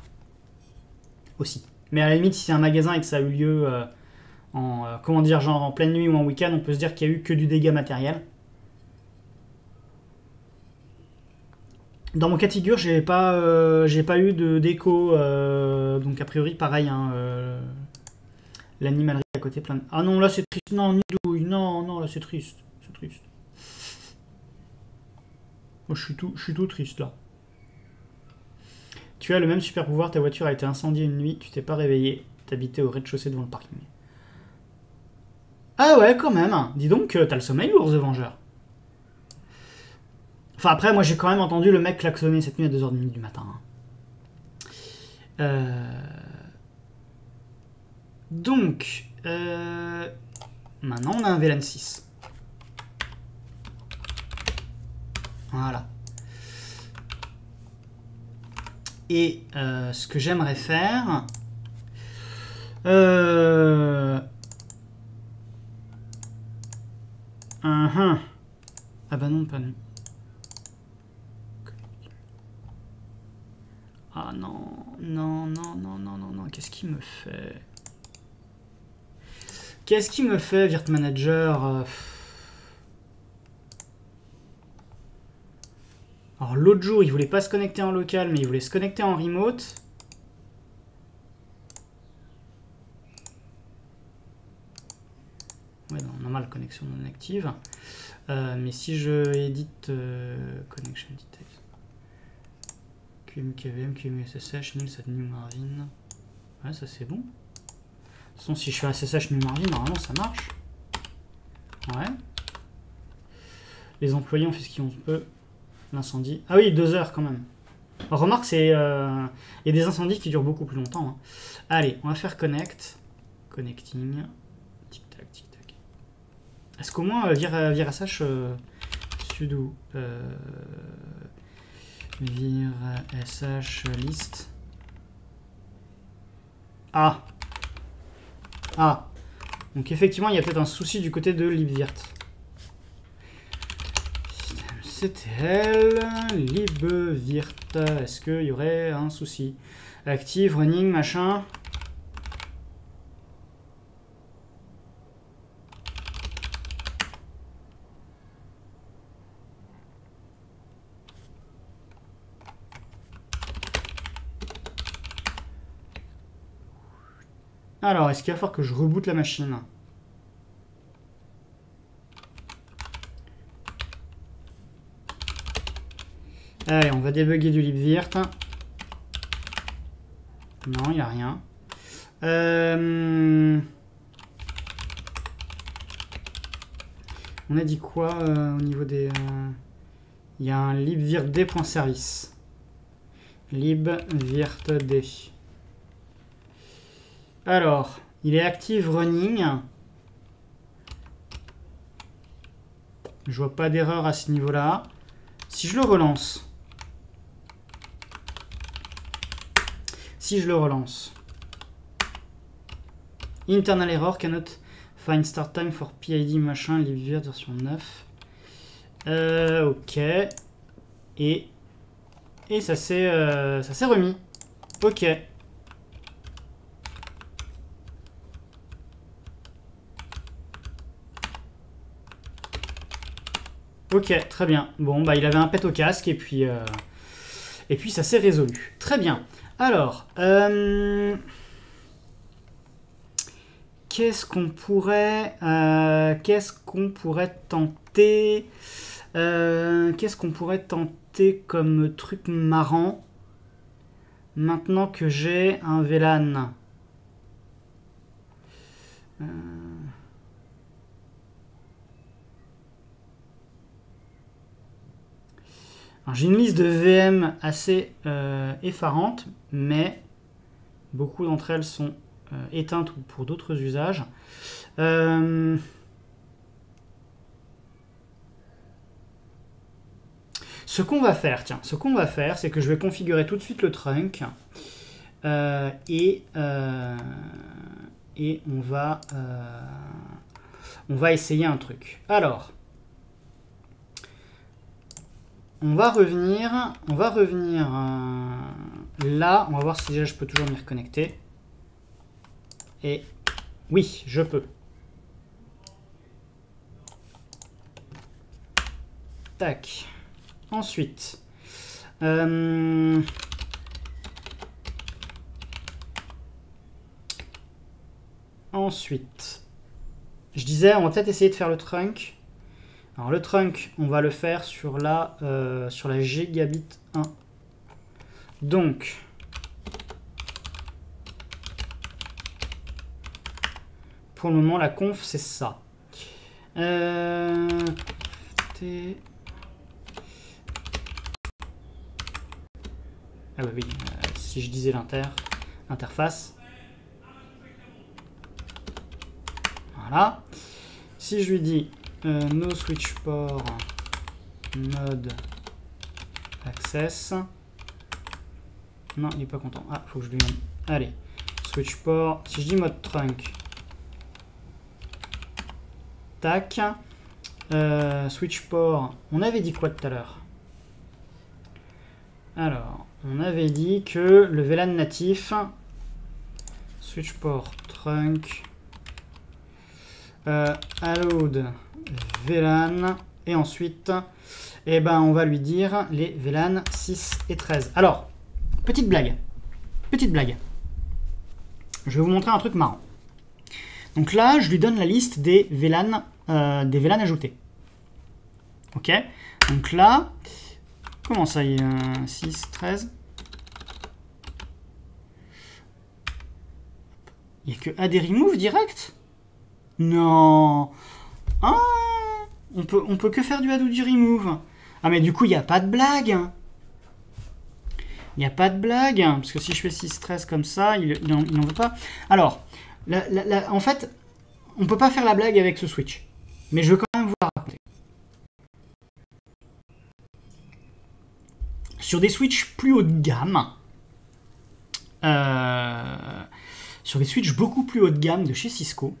Aussi. Mais à la limite, si c'est un magasin et que ça a eu lieu euh, en, euh, comment dire, genre en pleine nuit ou en week-end, on peut se dire qu'il n'y a eu que du dégât matériel. Dans mon cas de figure, j'ai pas, euh, j'ai pas eu de déco. Euh, donc, a priori, pareil, hein, euh, l'animalerie à côté, plein de... Ah non, là, c'est triste. Non, Nidouille. Non, non, là, c'est triste. C'est triste. Oh, je suis tout, je suis tout triste là. Tu as le même super pouvoir, ta voiture a été incendiée une nuit, tu t'es pas réveillé, t'habitais au rez-de-chaussée devant le parking. Ah ouais, quand même. Dis donc, t'as le sommeil lourd, The Vengeur. Enfin après, moi j'ai quand même entendu le mec klaxonner cette nuit à deux heures trente du matin. Euh... Donc, euh... maintenant on a un V LAN six. Voilà. Et euh, ce que j'aimerais faire... Euh... Uh -huh. Ah bah non, pas nous. Ah non, non, non, non, non, non, non, qu'est-ce qu'il me fait? Qu'est-ce qui me fait Virt Manager? Alors l'autre jour, il voulait pas se connecter en local, mais il voulait se connecter en remote. Ouais, non, normal, connexion non active. Euh, mais si je édite euh, connection details, Q M K V M, Q M S S H, Nils at New Marvin. Ouais, ça c'est bon. De toute façon, si je fais S S H New Marvin, normalement ça marche. Ouais. Les employés ont fait ce qu'ils ont pu. L'incendie. Ah oui, deux heures quand même. Alors, remarque, c'est euh... il y a des incendies qui durent beaucoup plus longtemps. Hein. Allez, on va faire connect. Connecting. Tic-tac, tic-tac. Est-ce qu'au moins, euh, via, via S H, euh, sudo euh, via S H list. Ah. Ah. Donc effectivement, il y a peut-être un souci du côté de Libvirt. C T L, Libvirt, est-ce qu'il y aurait un souci? Active, running, machin. Alors, est-ce qu'il va falloir que je reboote la machine? Allez, on va débugger du Libvirt. Non, il n'y a rien. Euh... On a dit quoi euh, au niveau des... Il euh... y a un libvirtd.service. Libvirtd. Alors, il est active running. Je vois pas d'erreur à ce niveau-là. Si je le relance... Si je le relance. Internal error, cannot find start time for P I D machin, Libvirt version neuf. Euh, ok. Et, et ça s'est euh, ça s'est remis. Ok. Ok, très bien. Bon, bah il avait un pet au casque et puis, euh, et puis ça s'est résolu. Très bien. Alors, euh, qu'est-ce qu'on pourrait, euh, qu'est-ce qu'on pourrait tenter, euh, qu'est-ce qu'on pourrait tenter comme truc marrant maintenant que j'ai un V LAN. Euh, J'ai une liste de V M assez euh, effarante, mais beaucoup d'entre elles sont euh, éteintes ou pour d'autres usages. Euh... Ce qu'on va faire, tiens, ce qu'on va faire, c'est que je vais configurer tout de suite le trunk euh, et, euh, et on va, euh, on va essayer un truc. Alors. On va revenir, on va revenir euh, là, on va voir si déjà je peux toujours m'y reconnecter. Et oui, je peux. Tac. Ensuite. Euh, ensuite. Je disais, on va peut-être essayer de faire le trunk. Alors le trunk, on va le faire sur la, euh, sur la gigabit un. Donc, pour le moment, la conf, c'est ça. Euh, t... Ah bah oui, euh, si je disais l'inter, l'interface. Voilà. Si je lui dis... Euh, no switch port node access. Non, il n'est pas content. Ah, faut que je lui mette. Allez, switch port. Si je dis mode trunk, tac. Euh, switch port. On avait dit quoi tout à l'heure? Alors, on avait dit que le V LAN natif, switch port trunk. euh, allowed V LAN, et ensuite eh ben, on va lui dire les V LAN six et treize. Alors, petite blague, petite blague. Je vais vous montrer un truc marrant. Donc là, je lui donne la liste des V LAN, euh, des V LAN ajoutés. Ok. Donc là, comment ça y est, euh, six, treize. Il n'y a que add et remove direct? Non. Ah, on peut, on peut que faire du add ou du remove. Ah mais du coup, il n'y a pas de blague. Il n'y a pas de blague. Parce que si je fais six, treize comme ça, il n'en veut pas. Alors, la, la, la, en fait, on ne peut pas faire la blague avec ce switch. Mais je veux quand même vous la raconter. Sur des switches plus haut de gamme, euh, sur des switches beaucoup plus haut de gamme de chez Cisco,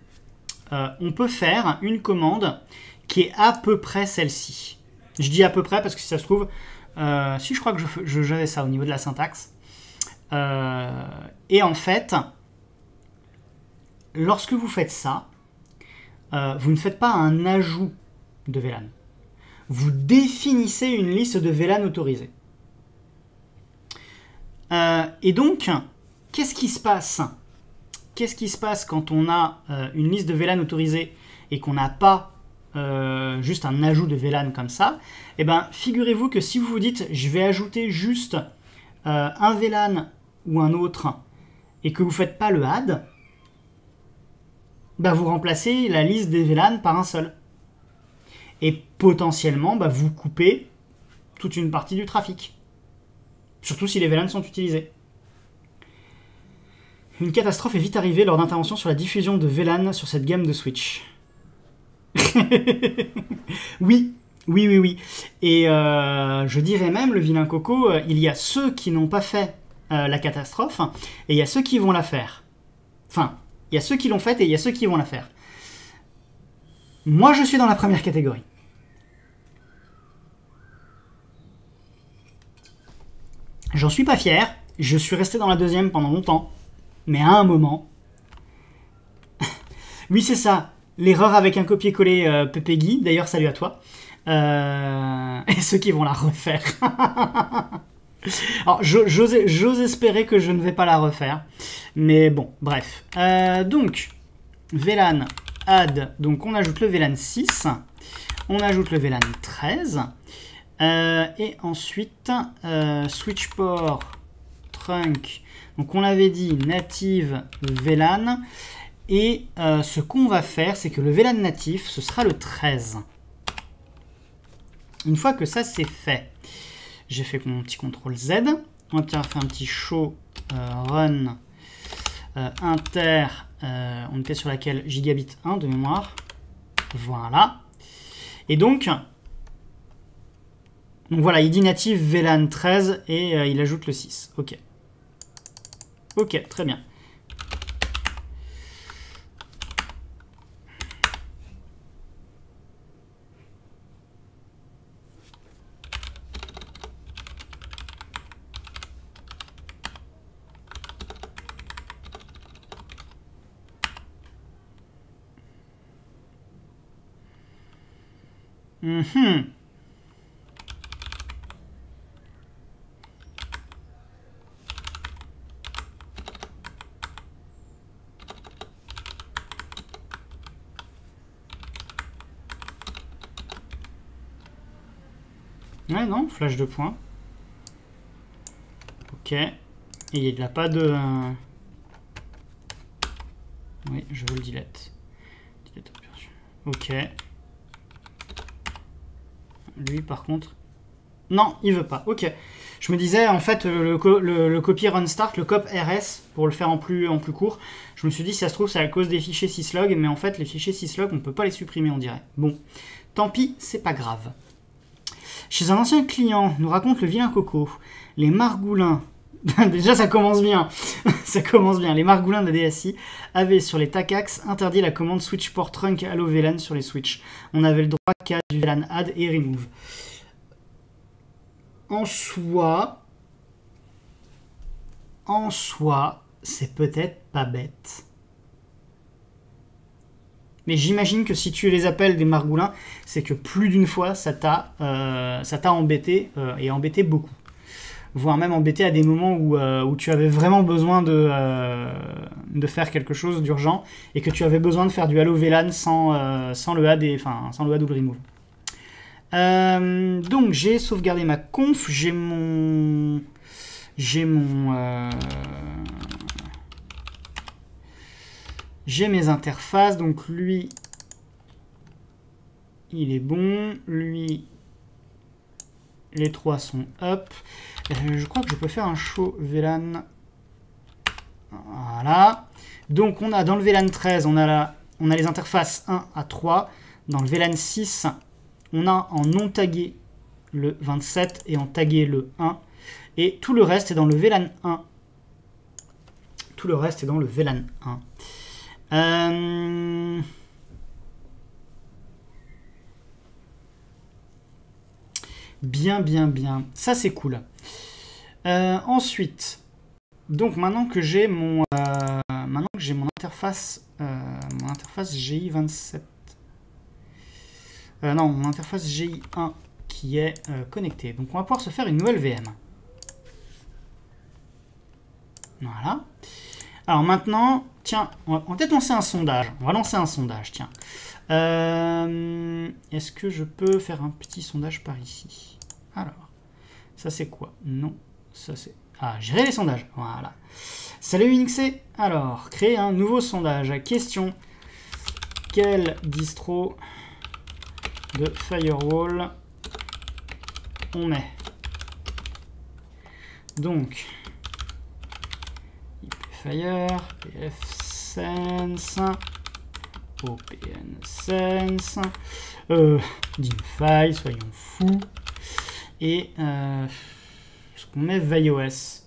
euh, on peut faire une commande qui est à peu près celle-ci. Je dis à peu près parce que si ça se trouve, euh, si je crois que je, je, j'avais ça au niveau de la syntaxe. Euh, et en fait, lorsque vous faites ça, euh, vous ne faites pas un ajout de V LAN. Vous définissez une liste de V LAN autorisés. Euh, et donc, qu'est-ce qui se passe ? Qu'est-ce qui se passe quand on a euh, une liste de V LAN autorisée et qu'on n'a pas euh, juste un ajout de V LAN comme ça? Eh bien, figurez-vous que si vous vous dites « je vais ajouter juste euh, un V LAN ou un autre » et que vous ne faites pas le add, bah, vous remplacez la liste des V LAN par un seul. Et potentiellement, bah, vous coupez toute une partie du trafic. Surtout si les V LAN sont utilisés. Une catastrophe est vite arrivée lors d'intervention sur la diffusion de V LAN sur cette gamme de switch. Oui, oui, oui, oui. Et euh, je dirais même, le vilain coco, il y a ceux qui n'ont pas fait euh, la catastrophe, et il y a ceux qui vont la faire. Enfin, il y a ceux qui l'ont faite et il y a ceux qui vont la faire. Moi, je suis dans la première catégorie. J'en suis pas fier, je suis resté dans la deuxième pendant longtemps, mais à un moment... Oui, c'est ça, l'erreur avec un copier-coller euh, Pepegui, d'ailleurs salut à toi, euh... et ceux qui vont la refaire. Alors, j'ose espérer que je ne vais pas la refaire, mais bon, bref. Euh, donc, V LAN add, donc on ajoute le V LAN six, on ajoute le V LAN treize... Euh, et ensuite, euh, switch port trunk. Donc on avait dit native V LAN. Et euh, ce qu'on va faire, c'est que le V LAN natif, ce sera le treize. Une fois que ça c'est fait, j'ai fait mon petit contrôle Z. On va faire un petit show euh, run euh, inter. Euh, on était sur laquelle gigabit un de mémoire. Voilà. Et donc... Donc voilà, il dit native V LAN treize et euh, il ajoute le six. Ok. Ok, très bien. Mm-hmm. Ouais, non, flash de points. Ok. Et il n'y a pas de... Oui, je veux le delete. Delete opération. Ok. Lui, par contre... Non, il veut pas. Ok. Je me disais, en fait, le, le, le copier run start, le cop R S, pour le faire en plus, en plus court, je me suis dit, si ça se trouve, c'est à cause des fichiers syslog, mais en fait, les fichiers syslog, on ne peut pas les supprimer, on dirait. Bon. Tant pis, c'est pas grave. Chez un ancien client, nous raconte le vilain coco, les margoulins, déjà ça commence bien, ça commence bien, les margoulins de la D S I avaient sur les tacax interdit la commande switch port trunk allo V LAN sur les switches. On avait le droit qu'à du V LAN add et remove. En soi, en soi, c'est peut-être pas bête. Mais j'imagine que si tu les appelles des margoulins, c'est que plus d'une fois, ça t'a euh, embêté, euh, et embêté beaucoup. Voire même embêté à des moments où, euh, où tu avais vraiment besoin de, euh, de faire quelque chose d'urgent, et que tu avais besoin de faire du Halo V LAN sans, euh, sans le A D, enfin, sans le A W remove. Euh, donc j'ai sauvegardé ma conf, j'ai mon... J'ai mon... Euh, j'ai mes interfaces, donc lui, il est bon, lui, les trois sont up. Je crois que je peux faire un show V LAN. Voilà. Donc on a dans le V LAN treize, on a, la, on a les interfaces un à trois. Dans le V LAN six, on a en non tagué le vingt-sept et en tagué le un. Et tout le reste est dans le V LAN un. Tout le reste est dans le V LAN un. Euh... Bien, bien, bien. Ça, c'est cool. Euh, ensuite, donc maintenant que j'ai mon, euh, maintenant que j'ai mon interface, euh, mon interface G I vingt-sept, euh, non, mon interface G I un qui est euh, connectée. Donc on va pouvoir se faire une nouvelle V M. Voilà. Alors maintenant, tiens, on va, va peut-être lancer un sondage. On va lancer un sondage, tiens. Euh, Est-ce que je peux faire un petit sondage par ici? Alors, ça c'est quoi? Non, ça c'est... Ah, gérer les sondages, voilà. Salut Unixé. Alors, créer un nouveau sondage. Question, quel distro de firewall on met? Donc... IPFire, pfSense, OpenSense, euh, Dimfy, soyons fous, et euh, est-ce qu'on met VaiOS?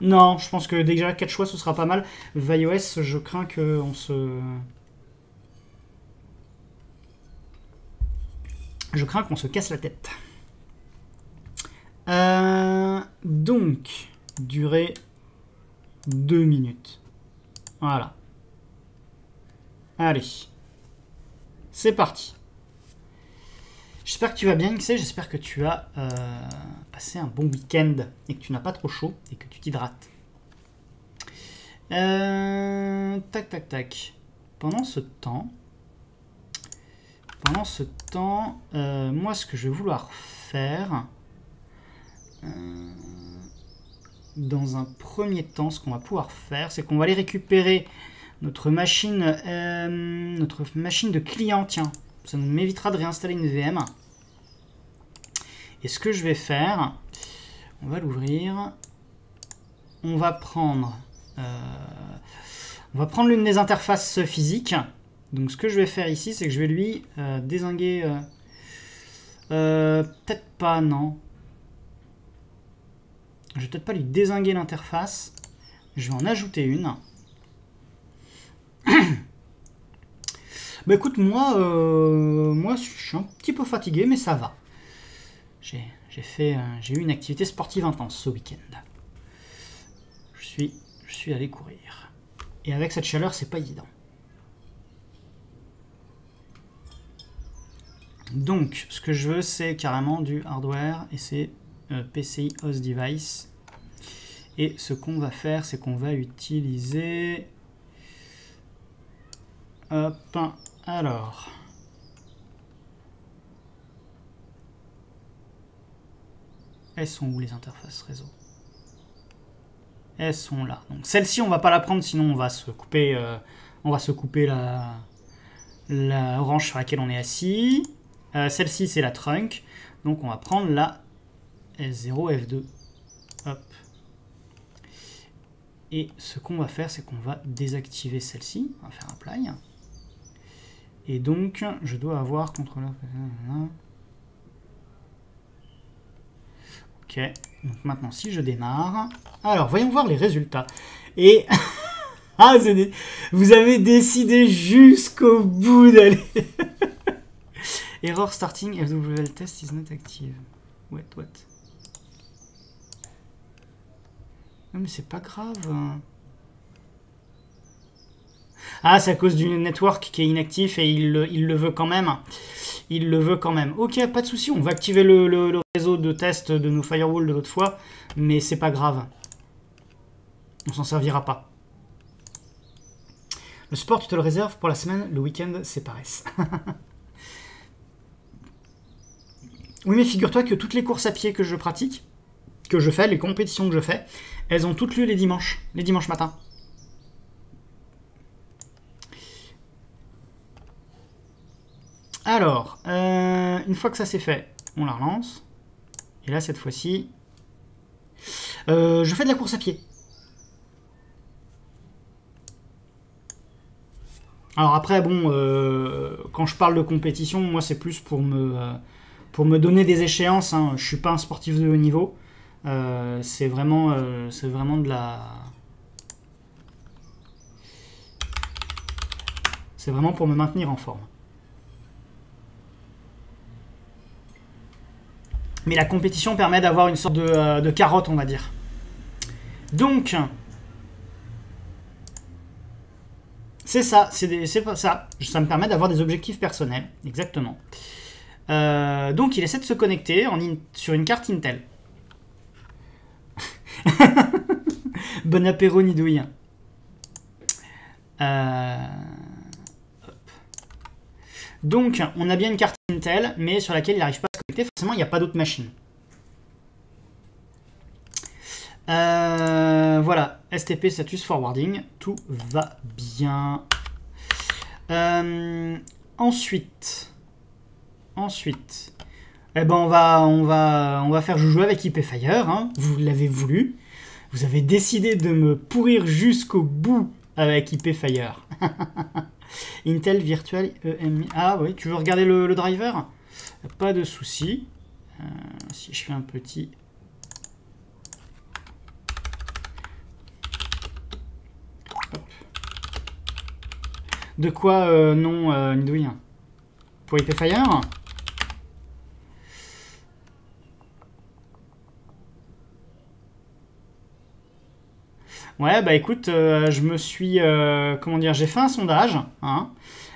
Non, je pense que déjà quatre choix, ce sera pas mal. VaiOS, je crains qu'on se... Je crains qu'on se casse la tête. Euh, donc, durée... Deux minutes. Voilà. Allez. C'est parti. J'espère que tu vas bien, Xavier. J'espère que tu as euh, passé un bon week-end et que tu n'as pas trop chaud et que tu t'hydrates. Euh, tac, tac, tac. Pendant ce temps, pendant ce temps, euh, moi, ce que je vais vouloir faire... Euh, Dans un premier temps, ce qu'on va pouvoir faire, c'est qu'on va aller récupérer notre machine, euh, notre machine de client. Tiens, ça nous m'évitera de réinstaller une V M. Et ce que je vais faire, on va l'ouvrir. On va prendre, euh, on va prendre l'une des interfaces physiques. Donc, ce que je vais faire ici, c'est que je vais lui euh, dézinguer. Euh, euh, peut-être pas, non. Je vais peut-être pas lui dézinguer l'interface. Je vais en ajouter une. Bah écoute, moi, euh, moi, je suis un petit peu fatigué, mais ça va. J'ai fait, euh, j'ai eu une activité sportive intense ce week-end. Je suis, je suis allé courir. Et avec cette chaleur, c'est pas évident. Donc, ce que je veux, c'est carrément du hardware et c'est Euh, P C I host device. Et ce qu'on va faire, c'est qu'on va utiliser... Hop, alors... Elles sont où les interfaces réseau? Elles sont là. Donc celle-ci, on va pas la prendre, sinon on va se couper, euh, on va se couper la, la orange sur laquelle on est assis. Euh, celle-ci, c'est la trunk. Donc on va prendre la... F zéro, F deux, hop. Et ce qu'on va faire, c'est qu'on va désactiver celle-ci. On va faire apply. Et donc, je dois avoir contrôleur. Ok. Donc maintenant, si je démarre, alors voyons voir les résultats. Et ah, vous avez décidé jusqu'au bout d'aller. Error starting F W L test is not active. What, what? Non mais c'est pas grave. Ah, c'est à cause du network qui est inactif et il, il le veut quand même. Il le veut quand même. Ok, pas de souci. On va activer le, le, le réseau de test de nos firewalls de l'autre fois. Mais c'est pas grave. On s'en servira pas. Le support, tu te le réserves pour la semaine. Le week-end, c'est paresse. Oui, mais figure-toi que toutes les courses à pied que je pratique, que je fais, les compétitions que je fais, elles ont toutes lieu les dimanches, les dimanches matins. Alors, euh, une fois que ça c'est fait, on la relance. Et là, cette fois-ci, euh, je fais de la course à pied. Alors après, bon, euh, quand je parle de compétition, moi, c'est plus pour me... Euh, Pour me donner des échéances, hein. Je ne suis pas un sportif de haut niveau, euh, c'est vraiment, euh, c'est vraiment de la... C'est vraiment pour me maintenir en forme. Mais la compétition permet d'avoir une sorte de, euh, de carotte, on va dire. Donc, c'est ça, c'est pas ça. Ça me permet d'avoir des objectifs personnels, exactement. Euh, donc il essaie de se connecter en in sur une carte Intel. Bon apéro Nidouille. Euh... Donc on a bien une carte Intel, mais sur laquelle il n'arrive pas à se connecter. Forcément, il n'y a pas d'autre machine. Euh, voilà, S T P status forwarding, tout va bien. Euh, ensuite. Ensuite, eh ben on, va, on, va, on va faire joujou avec IPFire, hein. Vous l'avez voulu. Vous avez décidé de me pourrir jusqu'au bout avec IPFire. Intel Virtual E M I. Ah oui, tu veux regarder le, le driver? Pas de souci. Euh, si je fais un petit... Hop. De quoi euh, non, euh, Nidouille? Pour IPFire? Ouais, bah écoute, euh, je me suis... Euh, comment dire, j'ai fait un sondage, hein,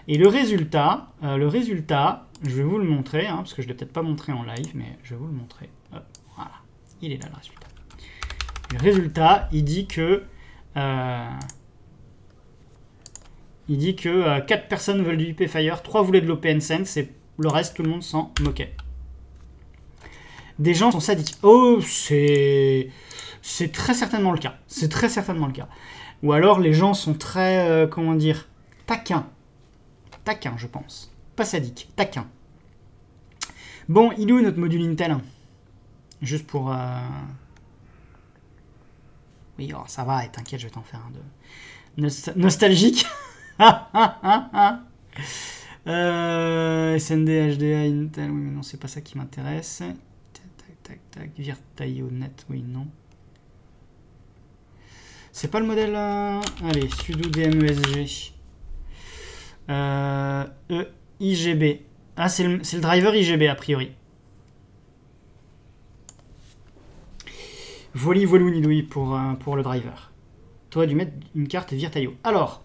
et le résultat, euh, le résultat, je vais vous le montrer, hein, parce que je ne l'ai peut-être pas montré en live, mais je vais vous le montrer. Hop, voilà, il est là le résultat. Le résultat, il dit que... Euh, il dit que euh, quatre personnes veulent du IPFire, trois voulaient de l'OpenSense, et le reste, tout le monde s'en moquait. Des gens sont sadiques. Oh, c'est... C'est très certainement le cas. C'est très certainement le cas. Ou alors les gens sont très, euh, comment dire, taquins. Taquins, je pense. Pas sadiques, taquins. Bon, il est où notre module Intel? Juste pour... Euh... Oui, oh, ça va, t'inquiète, je vais t'en faire un de... Nost- nostalgique. euh, S N D, H D A, Intel, oui, mais non, c'est pas ça qui m'intéresse. Tac, tac, tac, Virt point io net, oui, non. C'est pas le modèle... Euh... Allez, sudo dmesg. Euh, e, I G B. Ah, c'est le, le driver I G B, a priori. Voili, voilou, Nidouille pour, euh, pour le driver. T'aurais dû mettre une carte Virt point io. Alors,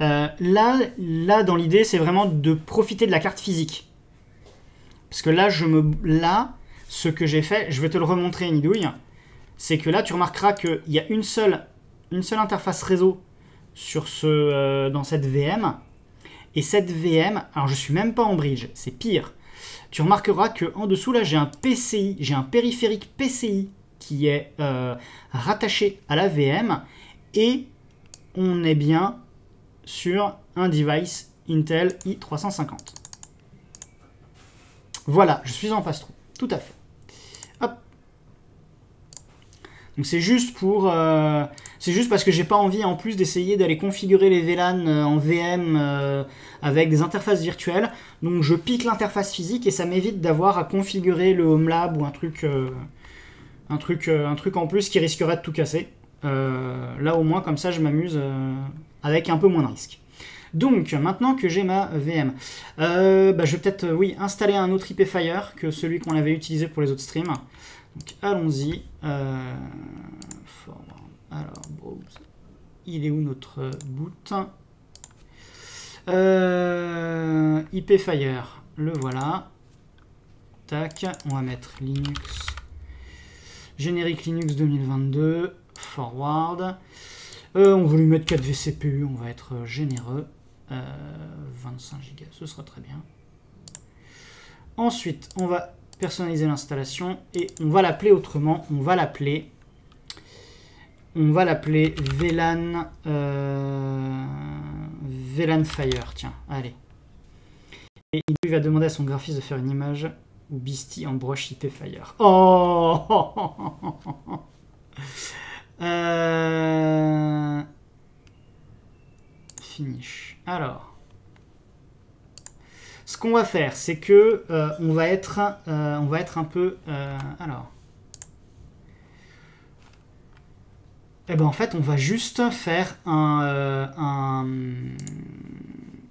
euh, là, là, dans l'idée, c'est vraiment de profiter de la carte physique. Parce que là, je me, là ce que j'ai fait, je vais te le remontrer, Nidouille. C'est que là, tu remarqueras qu'il y a une seule, une seule interface réseau sur ce, euh, dans cette V M. Et cette V M, alors je ne suis même pas en bridge, c'est pire. Tu remarqueras qu'en dessous, là, j'ai un P C I, j'ai un périphérique P C I qui est euh, rattaché à la V M. Et on est bien sur un device Intel i trois cent cinquante. Voilà, je suis en passe-trou, tout à fait. Donc c'est juste pour, euh, c'est juste parce que j'ai pas envie en plus d'essayer d'aller configurer les V LAN en V M euh, avec des interfaces virtuelles. Donc je pique l'interface physique et ça m'évite d'avoir à configurer le HomeLab ou un truc, euh, un truc, euh, un truc en plus qui risquerait de tout casser. Euh, là au moins comme ça je m'amuse euh, avec un peu moins de risque. Donc maintenant que j'ai ma V M, euh, bah, je vais peut-être euh, oui installer un autre IPFire que celui qu'on avait utilisé pour les autres streams. Donc allons-y. Euh, alors, browse. Il est où notre boot? Euh, IPFire, le voilà. Tac, on va mettre Linux. Générique Linux deux mille vingt-deux. Forward. Euh, on va lui mettre quatre V C P U, on va être généreux. Euh, vingt-cinq gigas, ce sera très bien. Ensuite, on va personnaliser l'installation et on va l'appeler autrement. On va l'appeler. On va l'appeler VLAN. Euh, VLAN Fire, tiens, allez. Et il lui va demander à son graphiste de faire une image ou Beastie en broche IPFire. Oh euh... Finish. Alors, ce qu'on va faire, c'est que euh, on va être, euh, on va être un peu, euh, alors. Eh ben en fait, on va juste faire un, euh, un...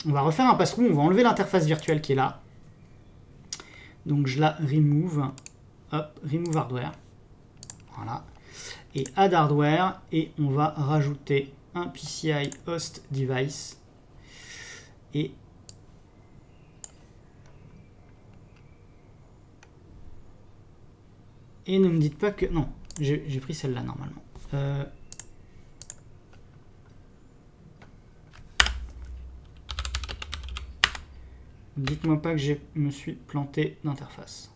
on va refaire un pass-through. On va enlever l'interface virtuelle qui est là. Donc je la remove, hop, remove hardware, voilà, et add hardware, et on va rajouter un P C I host device, et et ne me dites pas que, non, j'ai pris celle-là normalement, euh... dites-moi pas que je me suis planté d'interface.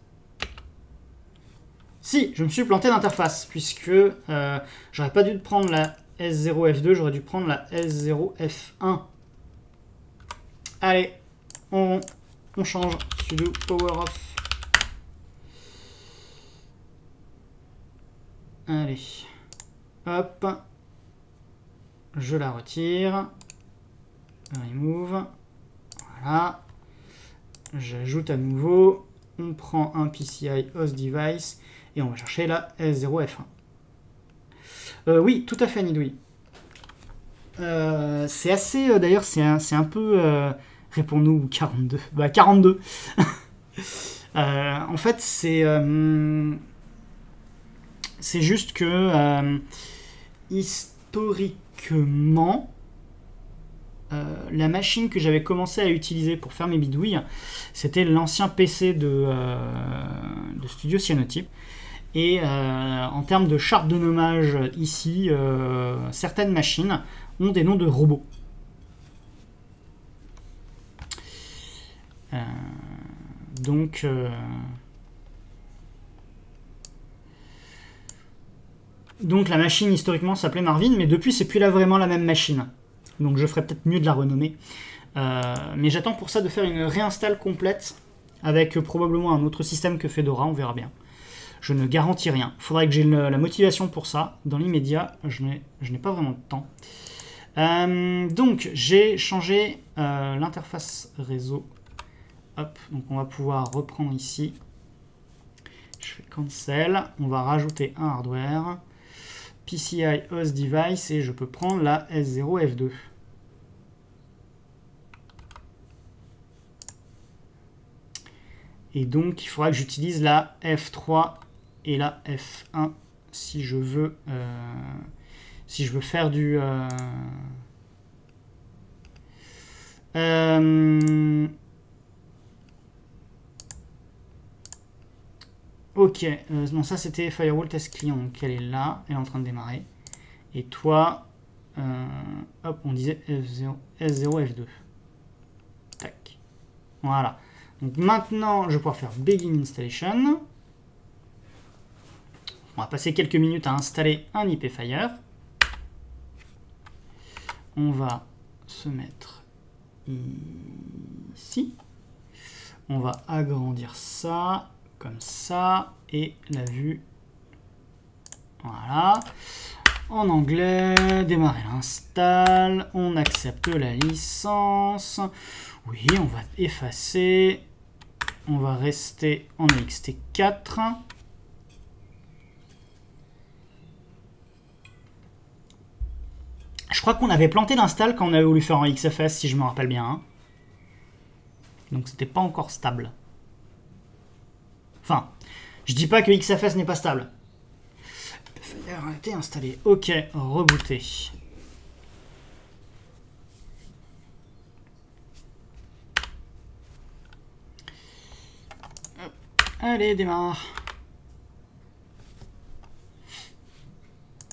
Si, je me suis planté d'interface, puisque euh, j'aurais pas dû prendre la S zéro F deux, j'aurais dû prendre la S zéro F un. Allez, on, on change. Sudo power off. Allez, hop. Je la retire. Remove. Voilà. J'ajoute à nouveau, on prend un P C I host device et on va chercher la S zéro F un. Euh, oui, tout à fait, Nidouille. Euh, c'est assez, euh, d'ailleurs, c'est un, un peu, euh, réponds-nous, quarante-deux. Bah, quarante-deux. euh, en fait, c'est euh, c'est juste que, euh, historiquement... Euh, la machine que j'avais commencé à utiliser pour faire mes bidouilles, c'était l'ancien P C de, euh, de Studio Cyanotype. Et euh, en termes de charte de nommage ici, euh, certaines machines ont des noms de robots. Euh, donc... Euh donc la machine historiquement s'appelait Marvin, mais depuis c'est plus là vraiment la même machine. Donc je ferais peut-être mieux de la renommer. Euh, mais j'attends pour ça de faire une réinstall complète avec euh, probablement un autre système que Fedora, on verra bien. Je ne garantis rien. Il faudrait que j'ai la motivation pour ça. Dans l'immédiat, je n'ai pas vraiment de temps. Euh, donc j'ai changé euh, l'interface réseau. Hop, donc on va pouvoir reprendre ici. Je fais cancel. On va rajouter un hardware. P C I host device et je peux prendre la S zéro F deux. Et donc il faudra que j'utilise la F trois et la F un si je veux euh, si je veux faire du euh, euh, ok, euh, non, ça c'était Firewall Test Client, donc elle est là, elle est en train de démarrer. Et toi, euh, hop, on disait S zéro F deux. Tac. Voilà. Donc maintenant, je vais pouvoir faire Begin Installation. On va passer quelques minutes à installer un IPFire. On va se mettre ici. On va agrandir ça. Comme ça, et la vue, voilà, en anglais, démarrer l'install, on accepte la licence, oui, on va effacer, on va rester en L X T quatre, je crois qu'on avait planté l'install quand on avait voulu faire en X F S, si je me rappelle bien, hein. Donc c'était pas encore stable. Enfin, je dis pas que X F S n'est pas stable. Fire a été installé. Ok, rebooter. Allez, démarre.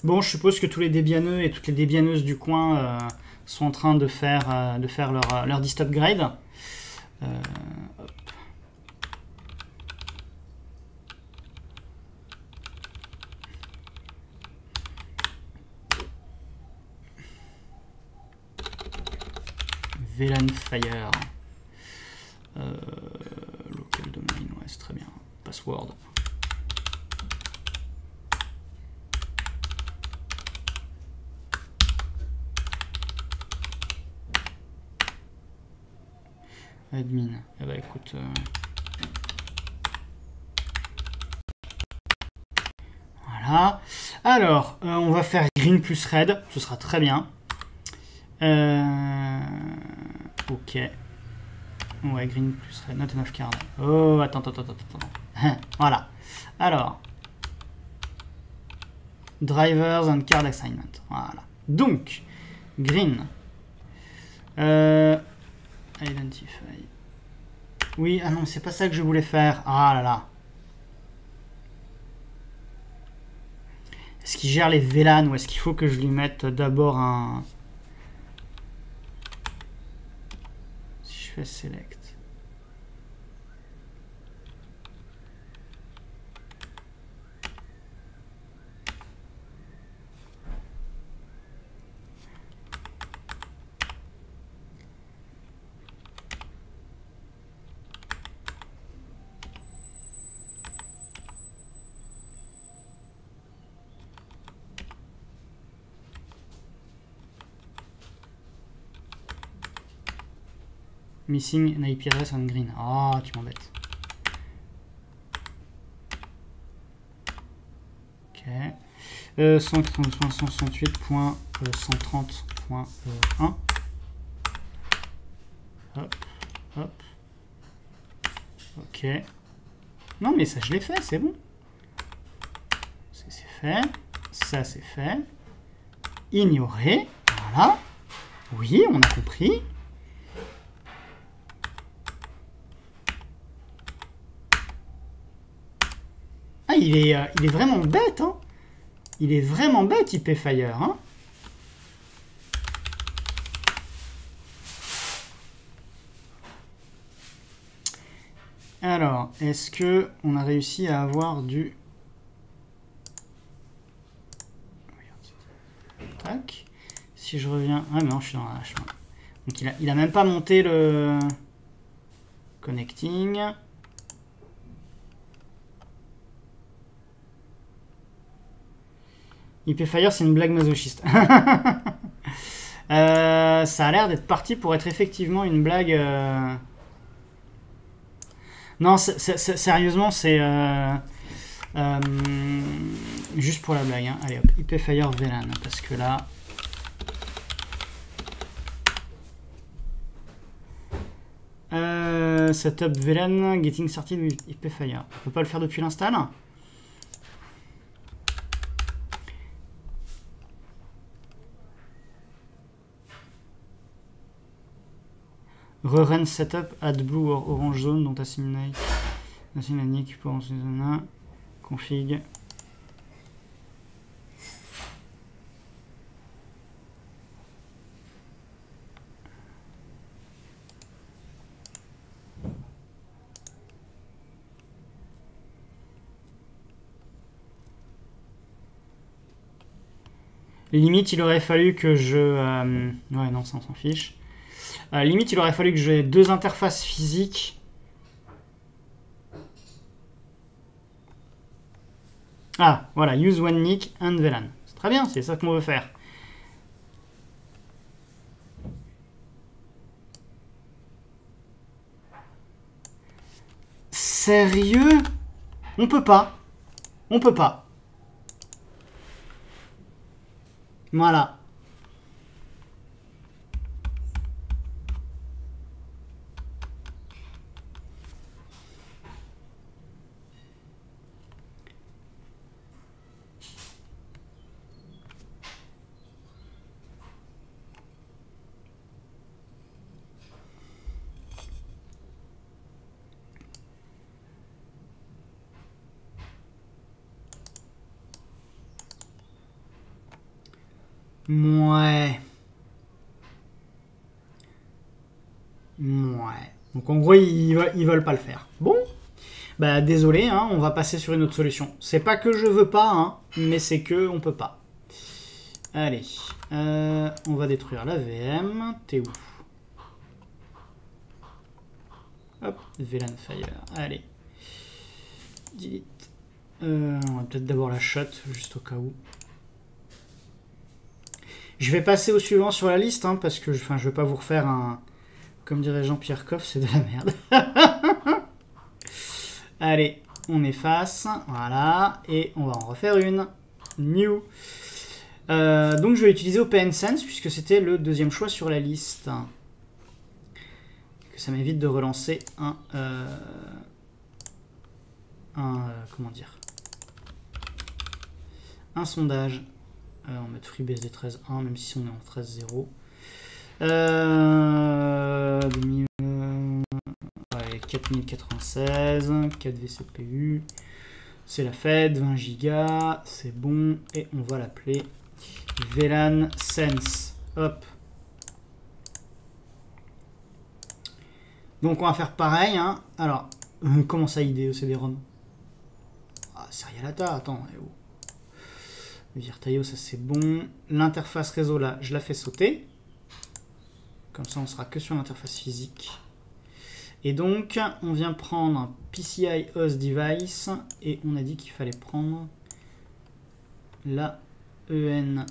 Bon, je suppose que tous les débianeux et toutes les débianeuses du coin euh, sont en train de faire, euh, de faire leur, leur dist upgrade. Euh, hop. V LAN Fire. Euh, local domain, ouais, c'est très bien. Password. Admin. Eh ben écoute. Euh... Voilà. Alors, euh, on va faire green plus red. Ce sera très bien. Euh... Ok. Ouais, green plus red. Not enough card. Oh, attends, attends, attends, attends. Voilà. Alors. Drivers and card assignment. Voilà. Donc, green. Euh. Identify. Oui, ah non, c'est pas ça que je voulais faire. Ah là là. Est-ce qu'il gère les V LAN ou est-ce qu'il faut que je lui mette d'abord un... Si je fais select. Missing an I P address on green. Ah, oh, tu m'embêtes. Ok. Euh, cent soixante-huit point cent trente point un. Hop, hop. Ok. Non, mais ça, je l'ai fait, c'est bon. Ça, c'est fait. Ça, c'est fait. Ignorer. Voilà. Oui, on a compris. Il est, euh, il est vraiment bête, hein. Il est vraiment bête, IPFire, hein. Alors, est-ce que on a réussi à avoir du... Tac. Si je reviens... Ah mais non, je suis dans la... Donc il a, il a même pas monté le... Connecting... IPFire, c'est une blague masochiste. euh, ça a l'air d'être parti pour être effectivement une blague... Euh... Non, c'est, c'est, c'est, sérieusement, c'est... Euh, euh, juste pour la blague. Hein. Allez, hop, IPFire V LAN, parce que là... Euh, setup V LAN, getting started with IPFire. On peut pas le faire depuis l'install? Rerun setup add blue or orange zone dont assimilate assimilate pour en saison un config. Limite, il aurait fallu que je euh, ouais non, ça on s'en fiche. Euh, limite, il aurait fallu que j'ai deux interfaces physiques. Ah, voilà, use one N I C and V LAN. C'est très bien, c'est ça qu'on veut faire. Sérieux? On peut pas. On peut pas. Voilà. Mouais. Mouais. Donc en gros, ils, ils veulent pas le faire. Bon. Bah désolé, hein, on va passer sur une autre solution. C'est pas que je veux pas, hein, mais c'est que on peut pas. Allez, euh, on va détruire la V M. T'es où? Hop, V LAN Fire. Allez. Delete. Euh, on va peut-être d'abord la shot, juste au cas où. Je vais passer au suivant sur la liste, hein, parce que je ne vais pas vous refaire un... Comme dirait Jean-Pierre Coff, c'est de la merde. Allez, on efface. Voilà. Et on va en refaire une. New. Euh, donc je vais utiliser OpenSense, puisque c'était le deuxième choix sur la liste. Que ça m'évite de relancer un... Euh, un... Comment dire? Un sondage. Euh, on met FreeBSD treize point un, même si on est en treize point zéro. Euh, euh, ouais, quatre mille quatre-vingt-seize, quatre V C P U, c'est la fête, vingt gigas, c'est bon, et on va l'appeler V LAN Sense. Hop. Donc on va faire pareil, hein. Alors, euh, comment ça I D E C D ROM? Ah, Serialata, attends, et où? draw point i o, ça c'est bon. L'interface réseau, là, je la fais sauter. Comme ça, on sera que sur l'interface physique. Et donc, on vient prendre un P C I host device. Et on a dit qu'il fallait prendre la E N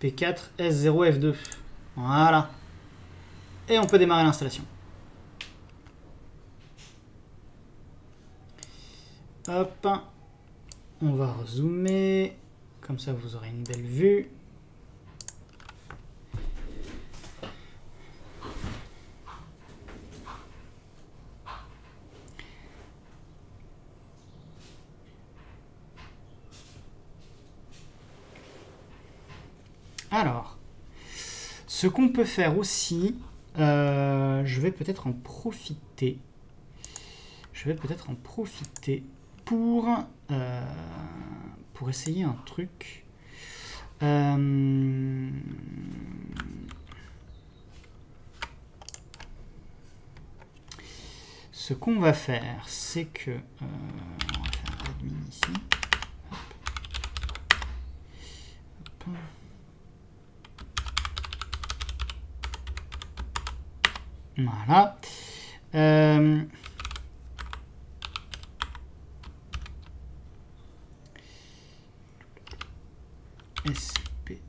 P quatre S zéro F deux. Voilà. Et on peut démarrer l'installation. Hop. On va rezoomer. Comme ça, vous aurez une belle vue. Alors, ce qu'on peut faire aussi, euh, je vais peut-être en profiter. Je vais peut-être en profiter pour... Euh, pour essayer un truc. Euh... Ce qu'on va faire, c'est que... Euh... On va faire admin ici. Hop. Hop. Voilà. Euh... S P.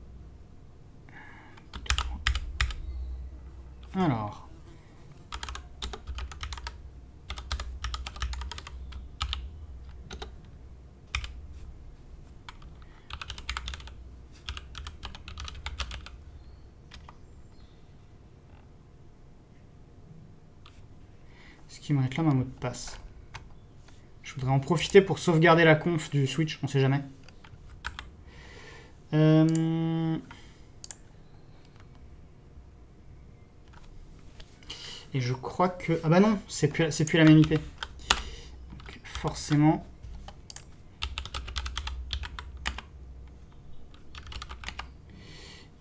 Alors. Ce qui me réclame un mot de passe. Je voudrais en profiter pour sauvegarder la conf du switch, on sait jamais. Et je crois que... Ah bah non, c'est plus, c'est plus la même I P. Donc forcément...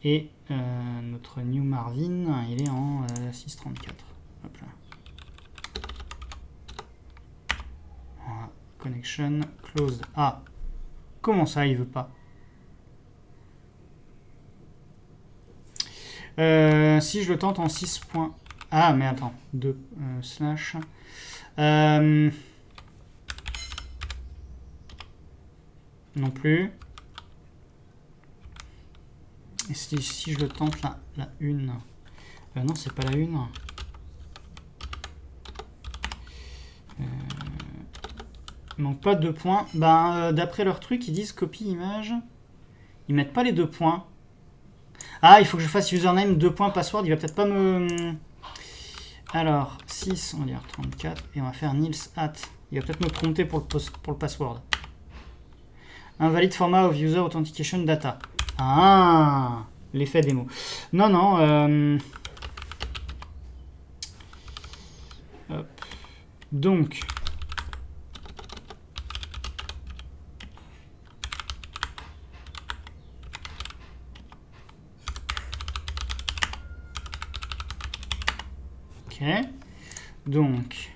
Et euh, notre new Marvin, il est en euh, six cent trente-quatre. Hop là. Voilà. Connection closed. Ah, comment ça, il veut pas? Euh, si je le tente en six points... Ah, mais attends. deux euh, slash. Euh... Non plus. Et si, si je le tente la, la une... Euh, non, c'est pas la une. Euh... Il manque pas de deux points. Ben, euh, d'après leur truc, ils disent copie image. Ils mettent pas les deux points. Ah, il faut que je fasse username, deux points, password. Il va peut-être pas me... Alors, six, on va dire trente-quatre. Et on va faire Nils at. Il va peut-être me tromper pour le, post, pour le password. Invalid format of user authentication data. Ah, l'effet démo. Non, non. Euh... Hop. Donc... Ok. Donc...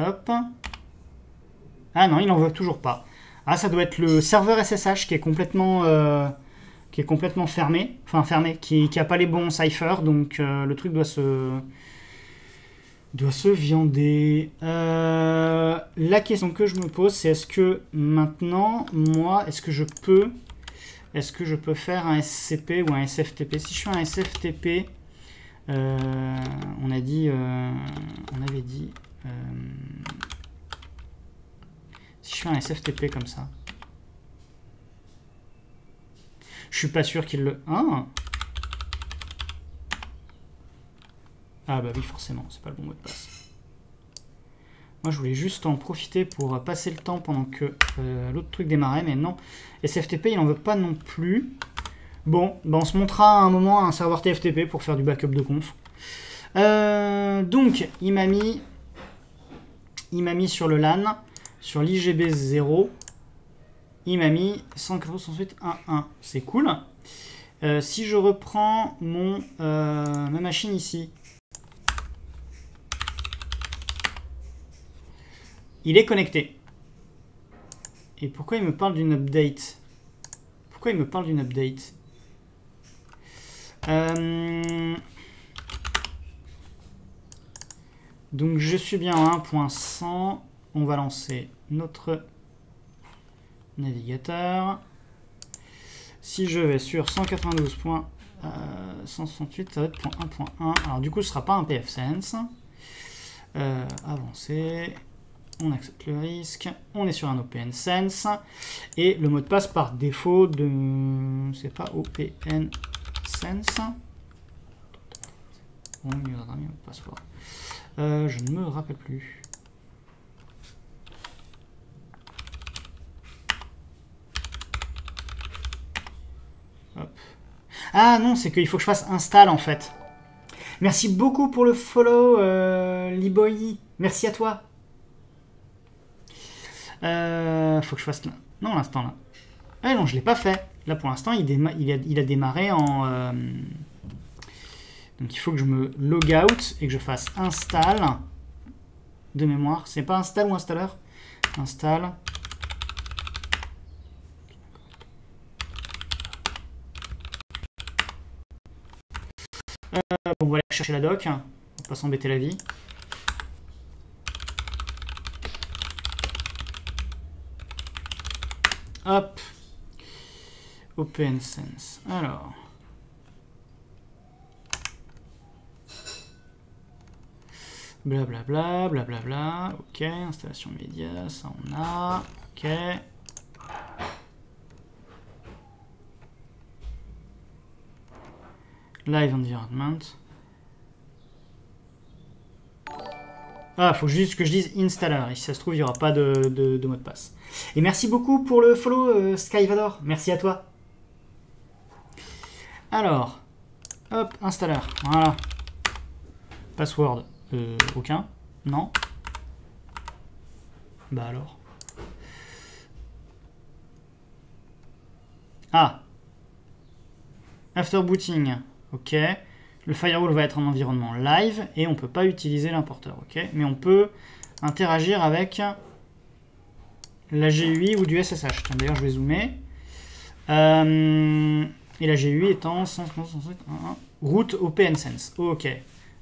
Hop. Ah non, il n'en veut toujours pas. Ah, ça doit être le serveur S S H qui est complètement, euh, qui est complètement fermé. Enfin, fermé, qui n'a pas les bons ciphers. Donc, euh, le truc doit se... doit se viander. Euh, la question que je me pose, c'est est-ce que maintenant, moi, est-ce que je peux... Est-ce que je peux faire un S C P ou un S F T P? Si je fais un S F T P, euh, on a dit... Euh, on avait dit... Euh, si je fais un S F T P comme ça, je suis pas sûr qu'il le... Hein? Ah bah oui, forcément, c'est pas le bon mot de passe. Moi, je voulais juste en profiter pour passer le temps pendant que euh, l'autre truc démarrait, mais non. S F T P, il en veut pas non plus. Bon, bah on se montrera à un moment à un serveur T F T P pour faire du backup de conf. Euh, donc, il m'a mis... Il m'a mis sur le LAN, sur l'I G B zéro, il m'a mis cent quatre-vingt-dix-huit point un point un. C'est cool. Euh, si je reprends mon, euh, ma machine ici, il est connecté. Et pourquoi il me parle d'une update? Pourquoi il me parle d'une update euh... Donc je suis bien à un point cent. On va lancer notre navigateur. Si je vais sur cent quatre-vingt-douze point cent soixante-huit, ça va être point un point un. Alors du coup, ce ne sera pas un pfSense. Euh, avancer. On accepte le risque. On est sur un OpenSense. Et le mot de passe par défaut de... C'est pas OpenSense. Bon, il nous a mis un mot de passe. Euh, je ne me rappelle plus. Hop. Ah non, c'est qu'il faut que je fasse install en fait. Merci beaucoup pour le follow, euh, Liboy. Merci à toi. Euh, faut que je fasse là. Non, l'instant là. Ah non, je l'ai pas fait. Là pour l'instant, il, il, il a démarré en... Euh, Donc il faut que je me log out et que je fasse install de mémoire. C'est pas install ou installeur? Install. Euh, bon, on va aller chercher la doc. On va pas s'embêter la vie. Hop. OpenSense. Alors. Blablabla, blablabla, bla bla. Ok, installation média, ça on a, ok. Live environment. Ah, faut juste que je dise installer, et si ça se trouve, il n'y aura pas de, de, de mot de passe. Et merci beaucoup pour le follow, euh, Skyvador, merci à toi. Alors, hop, installer, voilà. Password. Euh, aucun. Non. Bah alors. Ah. After booting. Ok. Le firewall va être en environnement live et on ne peut pas utiliser l'importeur. Ok. Mais on peut interagir avec la G U I ou du S S H. D'ailleurs, je vais zoomer. Euh, et la G U I étant route OpenSense. Ok.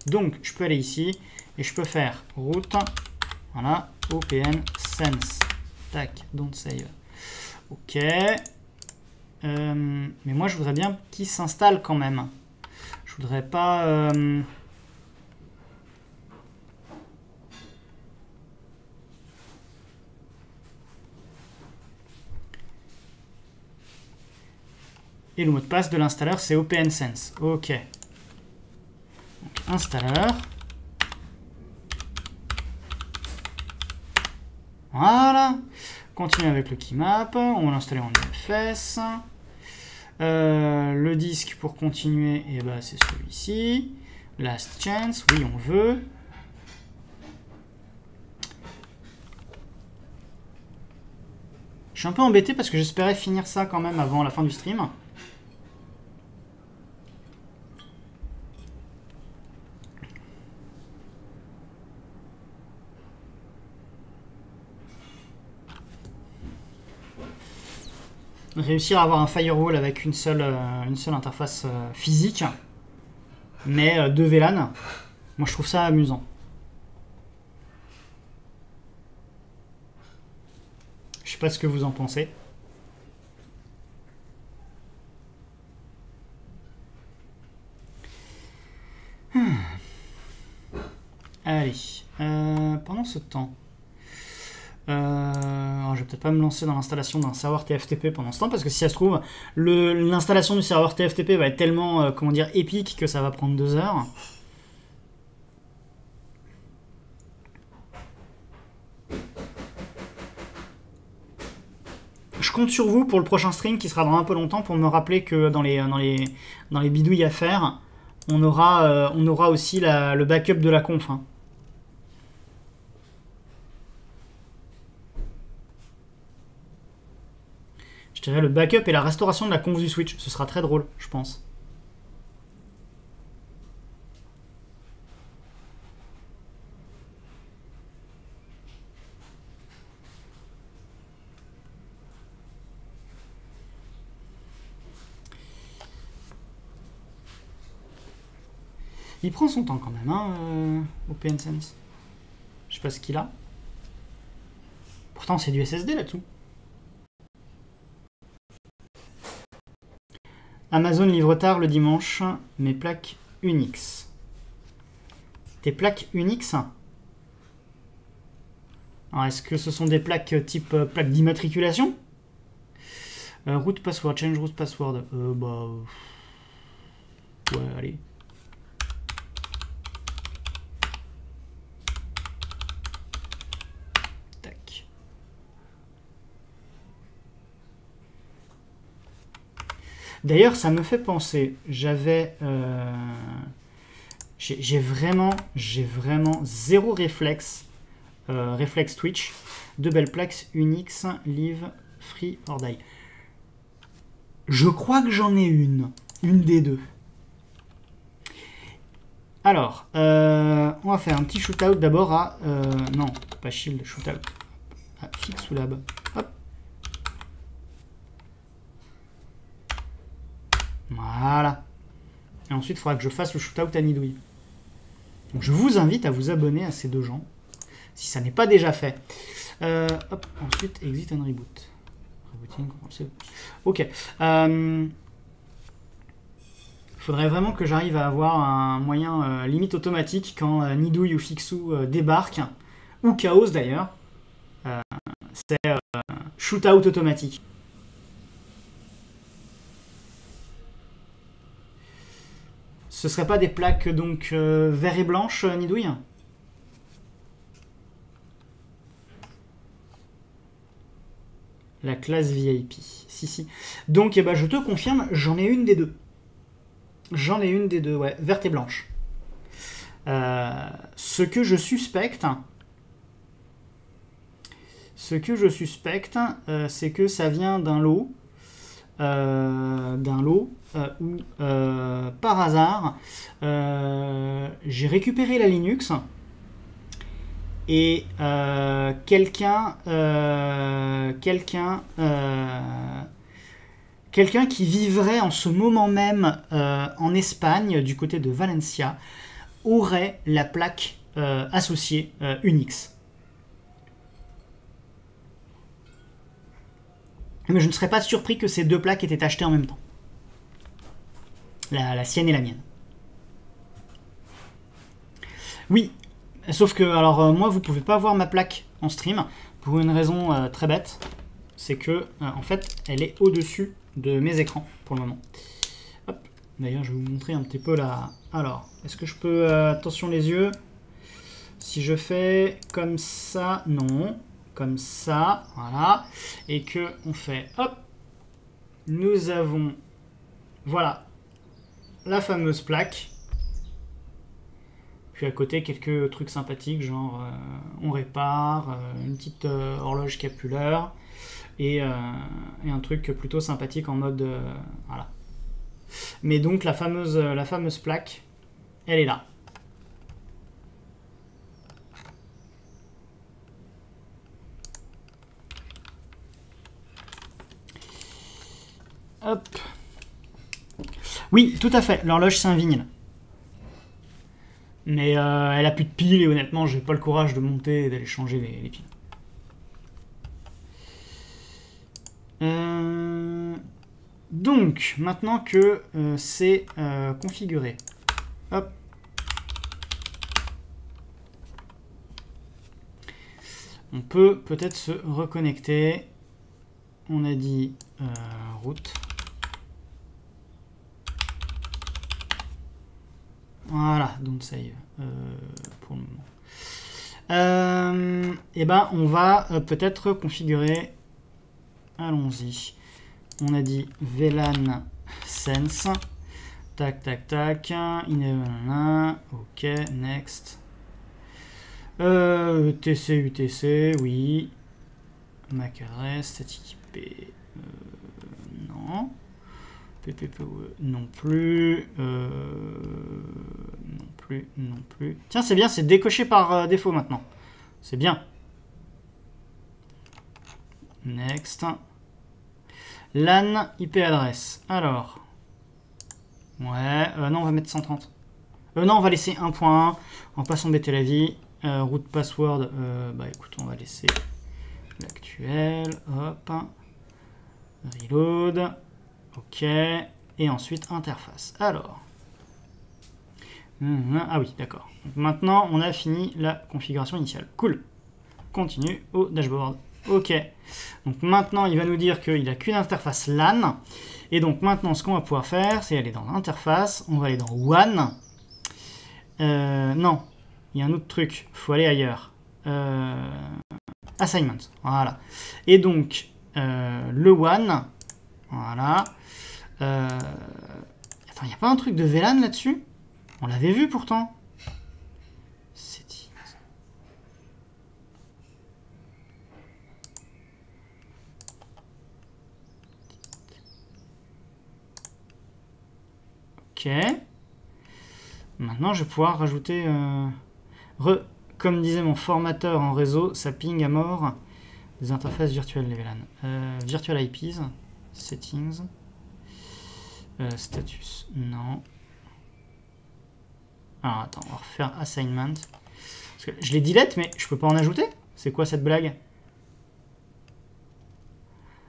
Donc, je peux aller ici et je peux faire route, voilà, OpenSense. Tac, don't save. Ok. Euh, mais moi, je voudrais bien qu'il s'installe quand même. Je voudrais pas... Euh... Et le mot de passe de l'installeur, c'est OpenSense. Ok. Installeur. Voilà. Continue avec le keymap. On va l'installer en U F S. Euh, le disque pour continuer, et eh ben, c'est celui-ci. Last chance. Oui, on veut. Je suis un peu embêté parce que j'espérais finir ça quand même avant la fin du stream. Réussir à avoir un firewall avec une seule, euh, une seule interface euh, physique, mais euh, deux V LAN, moi je trouve ça amusant. Je sais pas ce que vous en pensez. Hum. Allez, euh, pendant ce temps... Euh, alors je vais peut-être pas me lancer dans l'installation d'un serveur T F T P pendant ce temps, parce que si ça se trouve, l'installation du serveur T F T P va être tellement, euh, comment dire, épique que ça va prendre deux heures. Je compte sur vous pour le prochain stream qui sera dans un peu longtemps pour me rappeler que dans les, dans les, dans les bidouilles à faire, on aura, euh, on aura aussi la, le backup de la conf. Hein. Je dirais le backup et la restauration de la conf du Switch. Ce sera très drôle, je pense. Il prend son temps quand même, hein, euh, au OpenVSwitch. Je sais pas ce qu'il a. Pourtant, c'est du S S D là-dessous. Amazon livre tard le dimanche, mes plaques Unix. Tes plaques Unix? Alors, est-ce que ce sont des plaques type euh, plaque d'immatriculation? euh, Root password, change root password. Euh, bah... Ouais, allez. D'ailleurs, ça me fait penser, j'avais, euh, j'ai vraiment, j'ai vraiment zéro réflexe, euh, réflexe Twitch, de belles plaques Unix, live, free, or die. Je crois que j'en ai une, une des deux. Alors, euh, on va faire un petit shootout d'abord à, euh, non, pas shield, shootout, à Fixoulab, hop. Voilà. Et ensuite, il faudra que je fasse le shootout à Nidouille. Donc, je vous invite à vous abonner à ces deux gens, si ça n'est pas déjà fait. Euh, hop, ensuite, exit and reboot. Rebooting, on le sait. Ok. Euh, faudrait vraiment que j'arrive à avoir un moyen euh, limite automatique quand euh, Nidouille ou Fixou euh, débarquent, ou Chaos d'ailleurs. Euh, C'est euh, shootout automatique. Ce serait pas des plaques donc euh, vert et blanche, euh, Nidouille? La classe V I P. Si, si. Donc, eh ben, je te confirme, j'en ai une des deux. J'en ai une des deux, ouais. Verte et blanche. Euh, ce que je suspecte... Ce que je suspecte, euh, c'est que ça vient d'un lot... Euh, d'un lot... Euh, où, euh, par hasard, euh, j'ai récupéré la Linux et euh, quelqu'un euh, quelqu'un euh, quelqu'un qui vivrait en ce moment même euh, en Espagne, du côté de Valencia, aurait la plaque euh, associée euh, Unix. Mais je ne serais pas surpris que ces deux plaques étaient achetées en même temps. La, la sienne et la mienne. Oui, sauf que, alors euh, moi, vous pouvez pas voir ma plaque en stream, pour une raison euh, très bête, c'est que, euh, en fait, elle est au-dessus de mes écrans, pour le moment. D'ailleurs, je vais vous montrer un petit peu la... Alors, est-ce que je peux... Euh, attention les yeux. Si je fais comme ça, non. Comme ça, voilà. Et que on fait, hop. Nous avons... Voilà. La fameuse plaque, puis à côté quelques trucs sympathiques genre euh, on répare, euh, une petite euh, horloge capulaire, et, euh, et un truc plutôt sympathique en mode euh, voilà. Mais donc la fameuse la fameuse plaque, elle est là. Hop. Oui, tout à fait, l'horloge c'est un vinyle. Mais euh, elle a plus de piles et honnêtement, j'ai pas le courage de monter et d'aller changer les, les piles. Euh, donc, maintenant que euh, c'est euh, configuré, hop. On peut peut-être se reconnecter. On a dit euh, root. Voilà, don't save euh, pour le moment. Euh, et ben, on va euh, peut-être configurer. Allons-y. On a dit V LAN sense. Tac, tac, tac. Enable. Ok, next. Euh, T C, U T C, oui. Mac adresse, static I P, euh, non. P P P O E non plus, euh, non plus, non plus. Tiens, c'est bien, c'est décoché par euh, défaut maintenant. C'est bien. Next. LAN I P adresse. Alors. Ouais, euh, non, on va mettre cent trente. Euh, non, on va laisser un point un. On va pas s'embêter la vie. Euh, root password, euh, bah écoute, on va laisser l'actuel. Hop. Reload. Ok, et ensuite interface. Alors, mmh, ah oui, d'accord. Maintenant, on a fini la configuration initiale. Cool. Continue au dashboard. Ok. Donc maintenant, il va nous dire qu'il n'a qu'une interface LAN. Et donc maintenant, ce qu'on va pouvoir faire, c'est aller dans l'interface. On va aller dans WAN. Euh, non, il y a un autre truc. Il faut aller ailleurs. Euh, assignment. Voilà. Et donc, euh, le WAN. Voilà. Euh... Attends, il n'y a pas un truc de V LAN là-dessus? On l'avait vu pourtant. Settings. Ok. Maintenant, je vais pouvoir rajouter... Euh... Re... Comme disait mon formateur en réseau, ça ping à mort. Des interfaces virtuelles, les V LAN. Euh, virtual I Ps. Settings. Euh, status, non. Alors attends, on va refaire assignment. Parce que je les delete, mais je peux pas en ajouter. C'est quoi cette blague?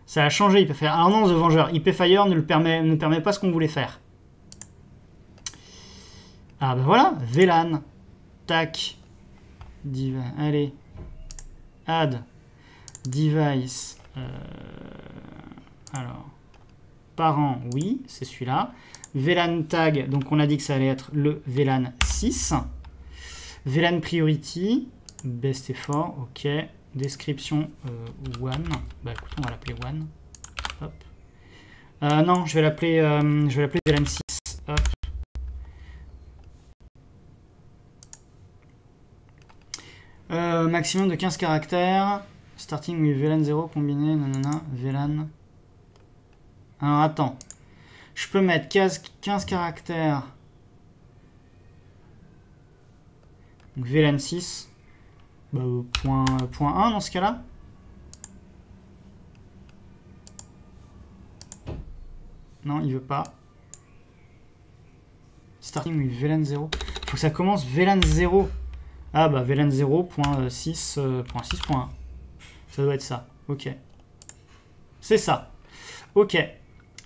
Ça a changé, il peut faire. Ah non, The Vengeur, IPFire ne le permet, ne permet pas ce qu'on voulait faire. Ah bah voilà, V LAN. Tac. Div Allez. Add. Device. Euh... Alors, parent, oui, c'est celui-là. V LAN tag, donc on a dit que ça allait être le V LAN six. V LAN priority, best effort, ok. Description, euh, one. Bah écoute, on va l'appeler one. Hop. Euh, non, je vais l'appeler euh, je vais l'appeler V LAN six. Hop. Euh, maximum de quinze caractères. Starting with V LAN zéro combiné, nanana, V LAN. Alors attends, je peux mettre quinze caractères. Donc V LAN six, bah, point, point un dans ce cas-là. Non, il veut pas. Starting with V LAN zéro. Faut que ça commence V LAN zéro. Ah bah V LAN zéro point six point six point un. Ça doit être ça. Ok. C'est ça. Ok.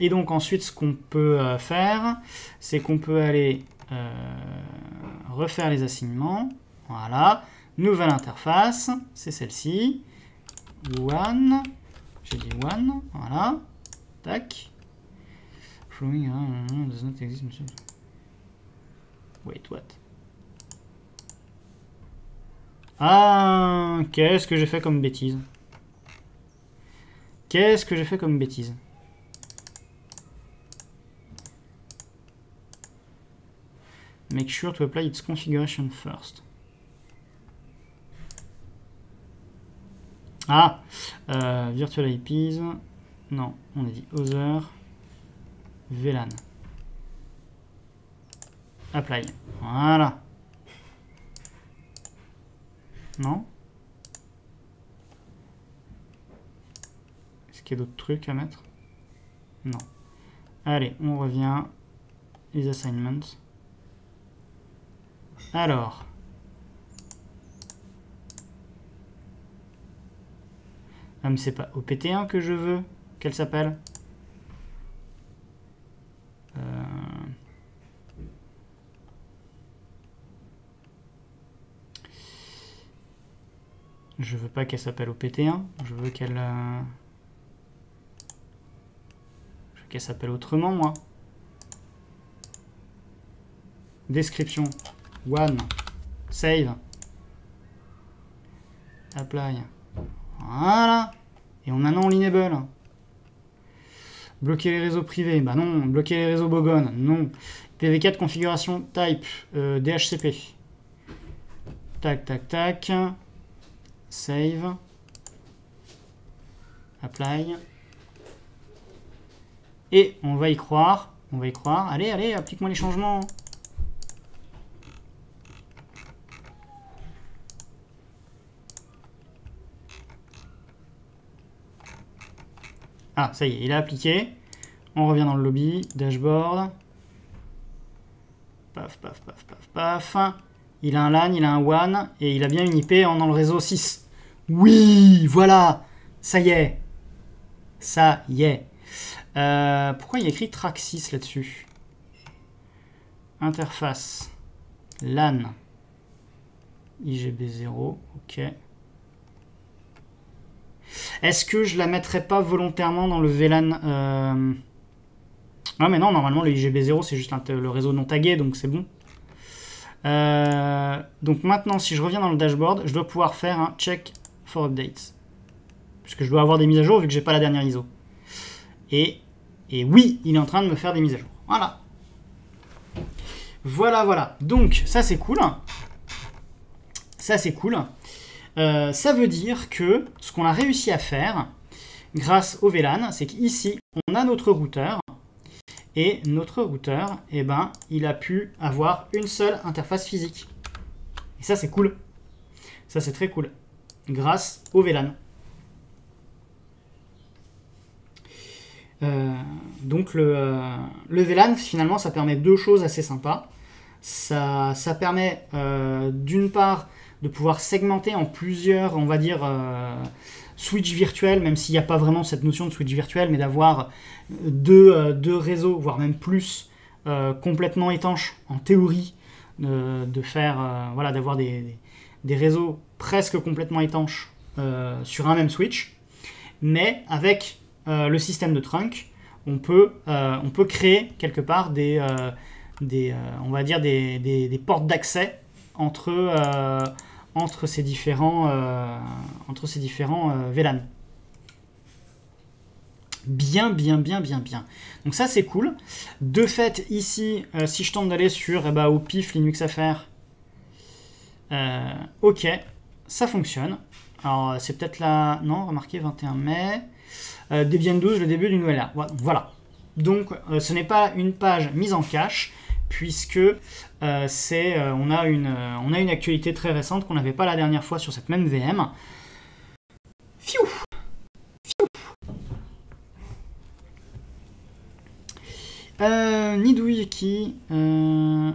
Et donc ensuite, ce qu'on peut euh, faire, c'est qu'on peut aller euh, refaire les assignements. Voilà. Nouvelle interface, c'est celle-ci. One. J'ai dit one. Voilà. Tac. Flowing does not exist. Wait, what? Ah, qu'est-ce que j'ai fait comme bêtise? Qu'est-ce que j'ai fait comme bêtise? Make sure to apply its configuration first. Ah, euh, virtual I Ps. Non, on a dit other. V LAN. Apply. Voilà. Non. Est-ce qu'il y a d'autres trucs à mettre? Non. Allez, on revient. Les assignments. Alors. Ah, mais c'est pas O P T un que je veux. Qu'elle s'appelle euh... Je veux pas qu'elle s'appelle O P T un. Je veux qu'elle... Euh... Je veux qu'elle s'appelle autrement, moi. Description. One. Save. Apply. Voilà. Et on a non enable. Bloquer les réseaux privés. Bah non. Bloquer les réseaux Bogon. Non. P V quatre configuration type. Euh, D H C P. Tac, tac, tac. Save. Apply. Et on va y croire. On va y croire. Allez, allez, applique-moi les changements. Ah, ça y est, il a appliqué. On revient dans le lobby, dashboard. Paf, paf, paf, paf, paf. Il a un LAN, il a un WAN, et il a bien une I P dans le réseau six. Oui, voilà. Ça y est. Ça y est. Euh, pourquoi il y a écrit track six là-dessus? Interface. LAN. I G B zéro, ok. Est-ce que je la mettrais pas volontairement dans le V LAN euh... Ah mais non, normalement le I G B zéro c'est juste le réseau non tagué, donc c'est bon. Euh... Donc maintenant, si je reviens dans le dashboard, je dois pouvoir faire un check for updates. Puisque je dois avoir des mises à jour vu que j'ai pas la dernière I S O. Et, et oui, il est en train de me faire des mises à jour. Voilà. Voilà, voilà. Donc ça c'est cool. Ça c'est cool. Euh, ça veut dire que ce qu'on a réussi à faire grâce au V LAN, c'est qu'ici on a notre routeur et notre routeur, eh ben, il a pu avoir une seule interface physique. Et ça c'est cool. Ça c'est très cool. Grâce au V LAN. Euh, donc le, euh, le V LAN finalement ça permet deux choses assez sympas. Ça, ça permet euh, d'une part de pouvoir segmenter en plusieurs, on va dire, euh, switch virtuels, même s'il n'y a pas vraiment cette notion de switch virtuel, mais d'avoir deux, euh, deux réseaux, voire même plus, euh, complètement étanches, en théorie, euh, de faire, euh, voilà, d'avoir des, des réseaux presque complètement étanches euh, sur un même switch. Mais avec euh, le système de trunk, on peut, euh, on peut créer quelque part des, euh, des euh, on va dire, des, des, des portes d'accès entre... Euh, entre ces différents, euh, entre ces différents euh, V LAN. Bien, bien, bien, bien, bien. Donc ça, c'est cool. De fait, ici, euh, si je tente d'aller sur eh ben, au pif Linux à faire, euh, ok, ça fonctionne. Alors, c'est peut-être là... Non, remarquez, vingt et un mai. Euh, Debian douze, le début d'une nouvelle ère. Voilà. Donc, euh, ce n'est pas une page mise en cache, puisque euh, c'est, euh, on, a une, euh, on a une actualité très récente qu'on n'avait pas la dernière fois sur cette même V M. Fiou, fiou. Euh, Nidouille qui... Euh...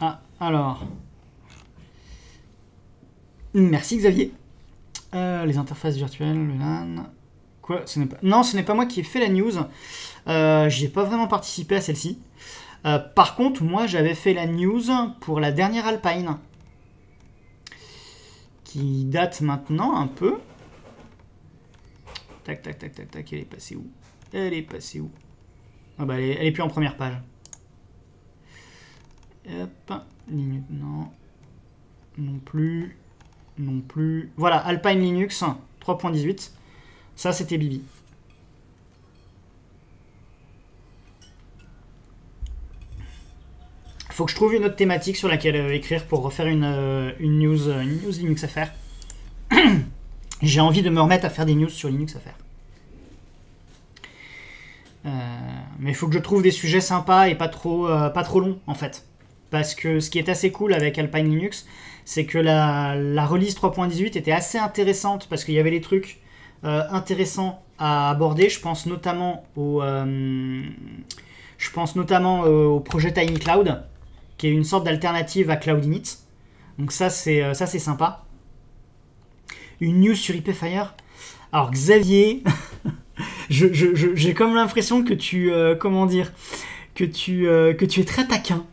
Ah, alors... Merci Xavier. Euh, les interfaces virtuelles, le LAN... Quoi, ce n'est pas... Non, ce n'est pas moi qui ai fait la news. Euh, j'y ai pas vraiment participé à celle-ci. Euh, par contre, moi, j'avais fait la news pour la dernière Alpine, qui date maintenant un peu. Tac, tac, tac, tac, tac, elle est passée où? Elle est passée où? Ah bah, elle est, elle est plus en première page. Hop, Linux, non. Non plus, non plus. Voilà, Alpine Linux trois point dix-huit. Ça, c'était Bibi. Faut que je trouve une autre thématique sur laquelle euh, écrire pour refaire une, euh, une, news, euh, une news Linux à faire. j'ai envie de me remettre à faire des news sur Linux à faire. Euh, mais il faut que je trouve des sujets sympas et pas trop, euh, pas trop longs en fait. Parce que ce qui est assez cool avec Alpine Linux, c'est que la, la release trois point dix-huit était assez intéressante parce qu'il y avait des trucs euh, intéressants à aborder. Je pense notamment au, euh, je pense notamment au projet Tiny Cloud, qui est une sorte d'alternative à Cloud Init. Donc ça c'est ça c'est sympa. Une news sur IPFire. Alors Xavier, je, je, je, j'ai comme l'impression que tu euh, comment dire, que tu euh, que tu es très taquin.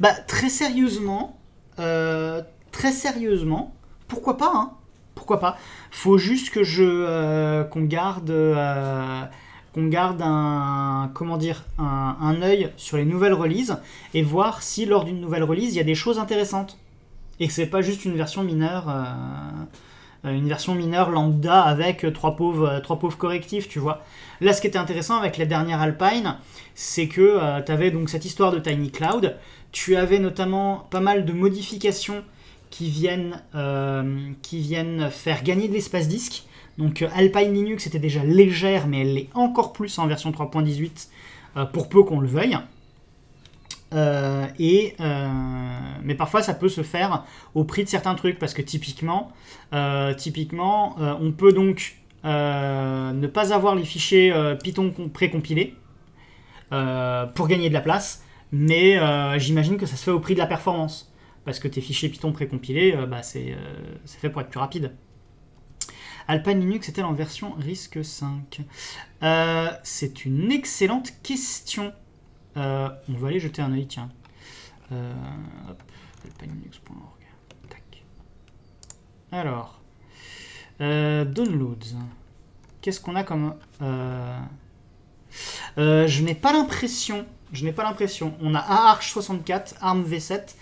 Bah très sérieusement, euh, très sérieusement, pourquoi pas hein. Pourquoi pas. Faut juste que je euh, qu'on garde euh, qu'on garde un comment dire un, un œil sur les nouvelles releases et voir si lors d'une nouvelle release il y a des choses intéressantes et que c'est pas juste une version mineure euh, une version mineure lambda avec trois pauvres trois pauvres correctifs, tu vois. Là ce qui était intéressant avec la dernière Alpine, c'est que euh, tu avais donc cette histoire de Tiny Cloud, tu avais notamment pas mal de modifications qui viennent, euh, qui viennent faire gagner de l'espace disque. Donc Alpine Linux était déjà légère, mais elle l'est encore plus en version trois point dix-huit, euh, pour peu qu'on le veuille. Euh, et, euh, mais parfois ça peut se faire au prix de certains trucs, parce que typiquement, euh, typiquement euh, on peut donc euh, ne pas avoir les fichiers euh, Python précompilés euh, pour gagner de la place, mais euh, j'imagine que ça se fait au prix de la performance. Parce que tes fichiers Python précompilés, euh, bah, c'est euh, fait pour être plus rapide. Alpine Linux est-elle en version risque cinq? euh, C'est une excellente question. Euh, on va aller jeter un œil, tiens. Euh, alpine linux point org. Tac. Alors, euh, downloads. Qu'est-ce qu'on a comme... Euh... Euh, je n'ai pas l'impression... Je n'ai pas l'impression. On a A R C H soixante-quatre, ARM V sept,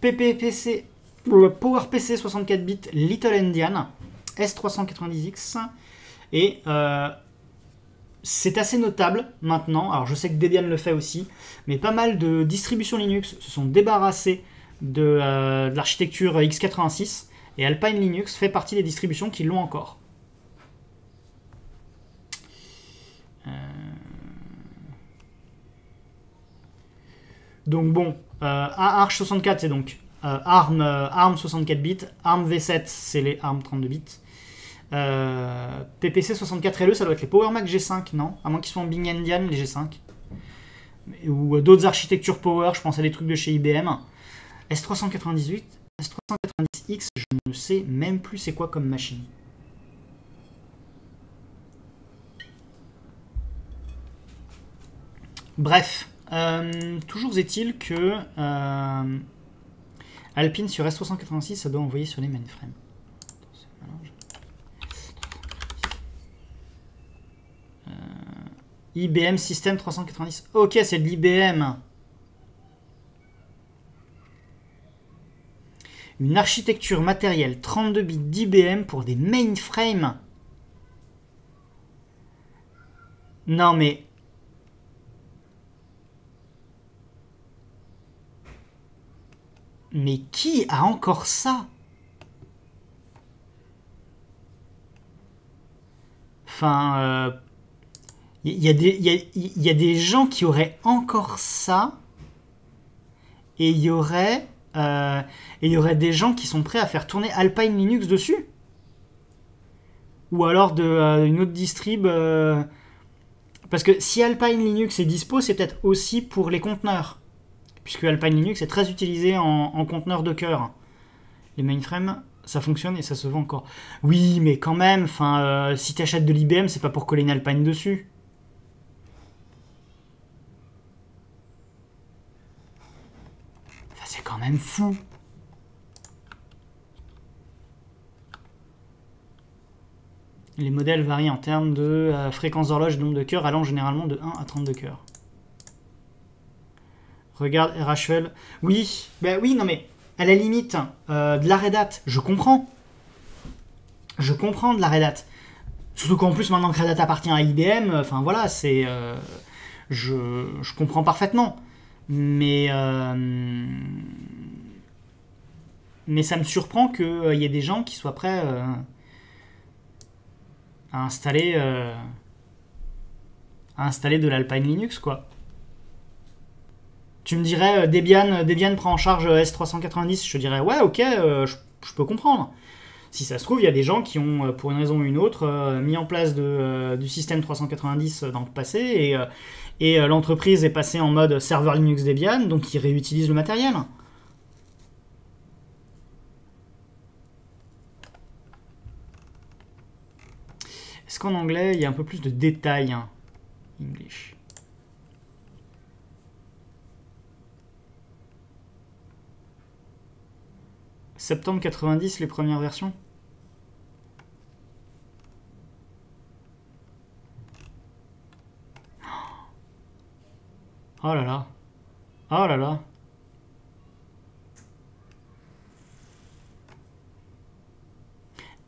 P P P C, PowerPC soixante-quatre bits, Little Indian, S trois cent quatre-vingt-dix X. Et euh, c'est assez notable maintenant. Alors je sais que Debian le fait aussi, mais pas mal de distributions Linux se sont débarrassées de, euh, de l'architecture x quatre-vingt-six. Et Alpine Linux fait partie des distributions qui l'ont encore. Euh... Donc bon, euh, A R C H soixante-quatre c'est donc euh, ARM, euh, ARM soixante-quatre bits, ARM V sept c'est les ARM trente-deux bits, euh, P P C soixante-quatre L E ça doit être les Power Mac G cinq, non? À moins qu'ils soient en Bing Indian, les G cinq. Ou euh, d'autres architectures Power, je pense à des trucs de chez I B M. S trois cent quatre-vingt-dix-huit, S trois cent quatre-vingt-dix X, je ne sais même plus c'est quoi comme machine. Bref. Euh, toujours est-il que euh, Alpine sur S trois cent quatre-vingt-six, ça doit envoyer sur les mainframes. Euh, I B M System trois cent quatre-vingt-dix. Ok, c'est de l'I B M. Une architecture matérielle trente-deux bits d'I B M pour des mainframes. Non mais... Mais qui a encore ça? Enfin, il euh, y, y, y a des gens qui auraient encore ça, et il y aurait euh, et y aurait des gens qui sont prêts à faire tourner Alpine Linux dessus, ou alors de euh, une autre distrib. Euh, parce que si Alpine Linux est dispo, c'est peut-être aussi pour les conteneurs. Puisque Alpine Linux est très utilisé en, en conteneur Docker. Les mainframes, ça fonctionne et ça se vend encore. Oui, mais quand même, euh, si tu achètes de l'I B M, c'est pas pour coller une Alpine dessus. Enfin, c'est quand même fou. Les modèles varient en termes de euh, fréquence d'horloge et nombre de cœurs, allant généralement de un à trente-deux cœurs. Regarde R H E L. Oui, ben oui, non mais à la limite euh, de la Red Hat, je comprends. Je comprends de la Red Hat. Surtout qu'en plus maintenant que Red Hat appartient à I B M, enfin euh, voilà, c'est, euh, je, je comprends parfaitement. Mais euh, Mais ça me surprend qu'il euh, y ait des gens qui soient prêts euh, à installer euh, à installer de l'Alpine Linux, quoi. Tu me dirais, euh, Debian, Debian prend en charge S trois cent quatre-vingt-dix, je te dirais, ouais, ok, euh, je, je peux comprendre. Si ça se trouve, il y a des gens qui ont, pour une raison ou une autre, euh, mis en place de, euh, du système trois cent quatre-vingt-dix dans le passé, et, euh, et euh, l'entreprise est passée en mode serveur Linux Debian, donc ils réutilisent le matériel. Est-ce qu'en anglais, il y a un peu plus de détails, hein? English. septembre quatre-vingt-dix, les premières versions. Oh là là. Oh là là.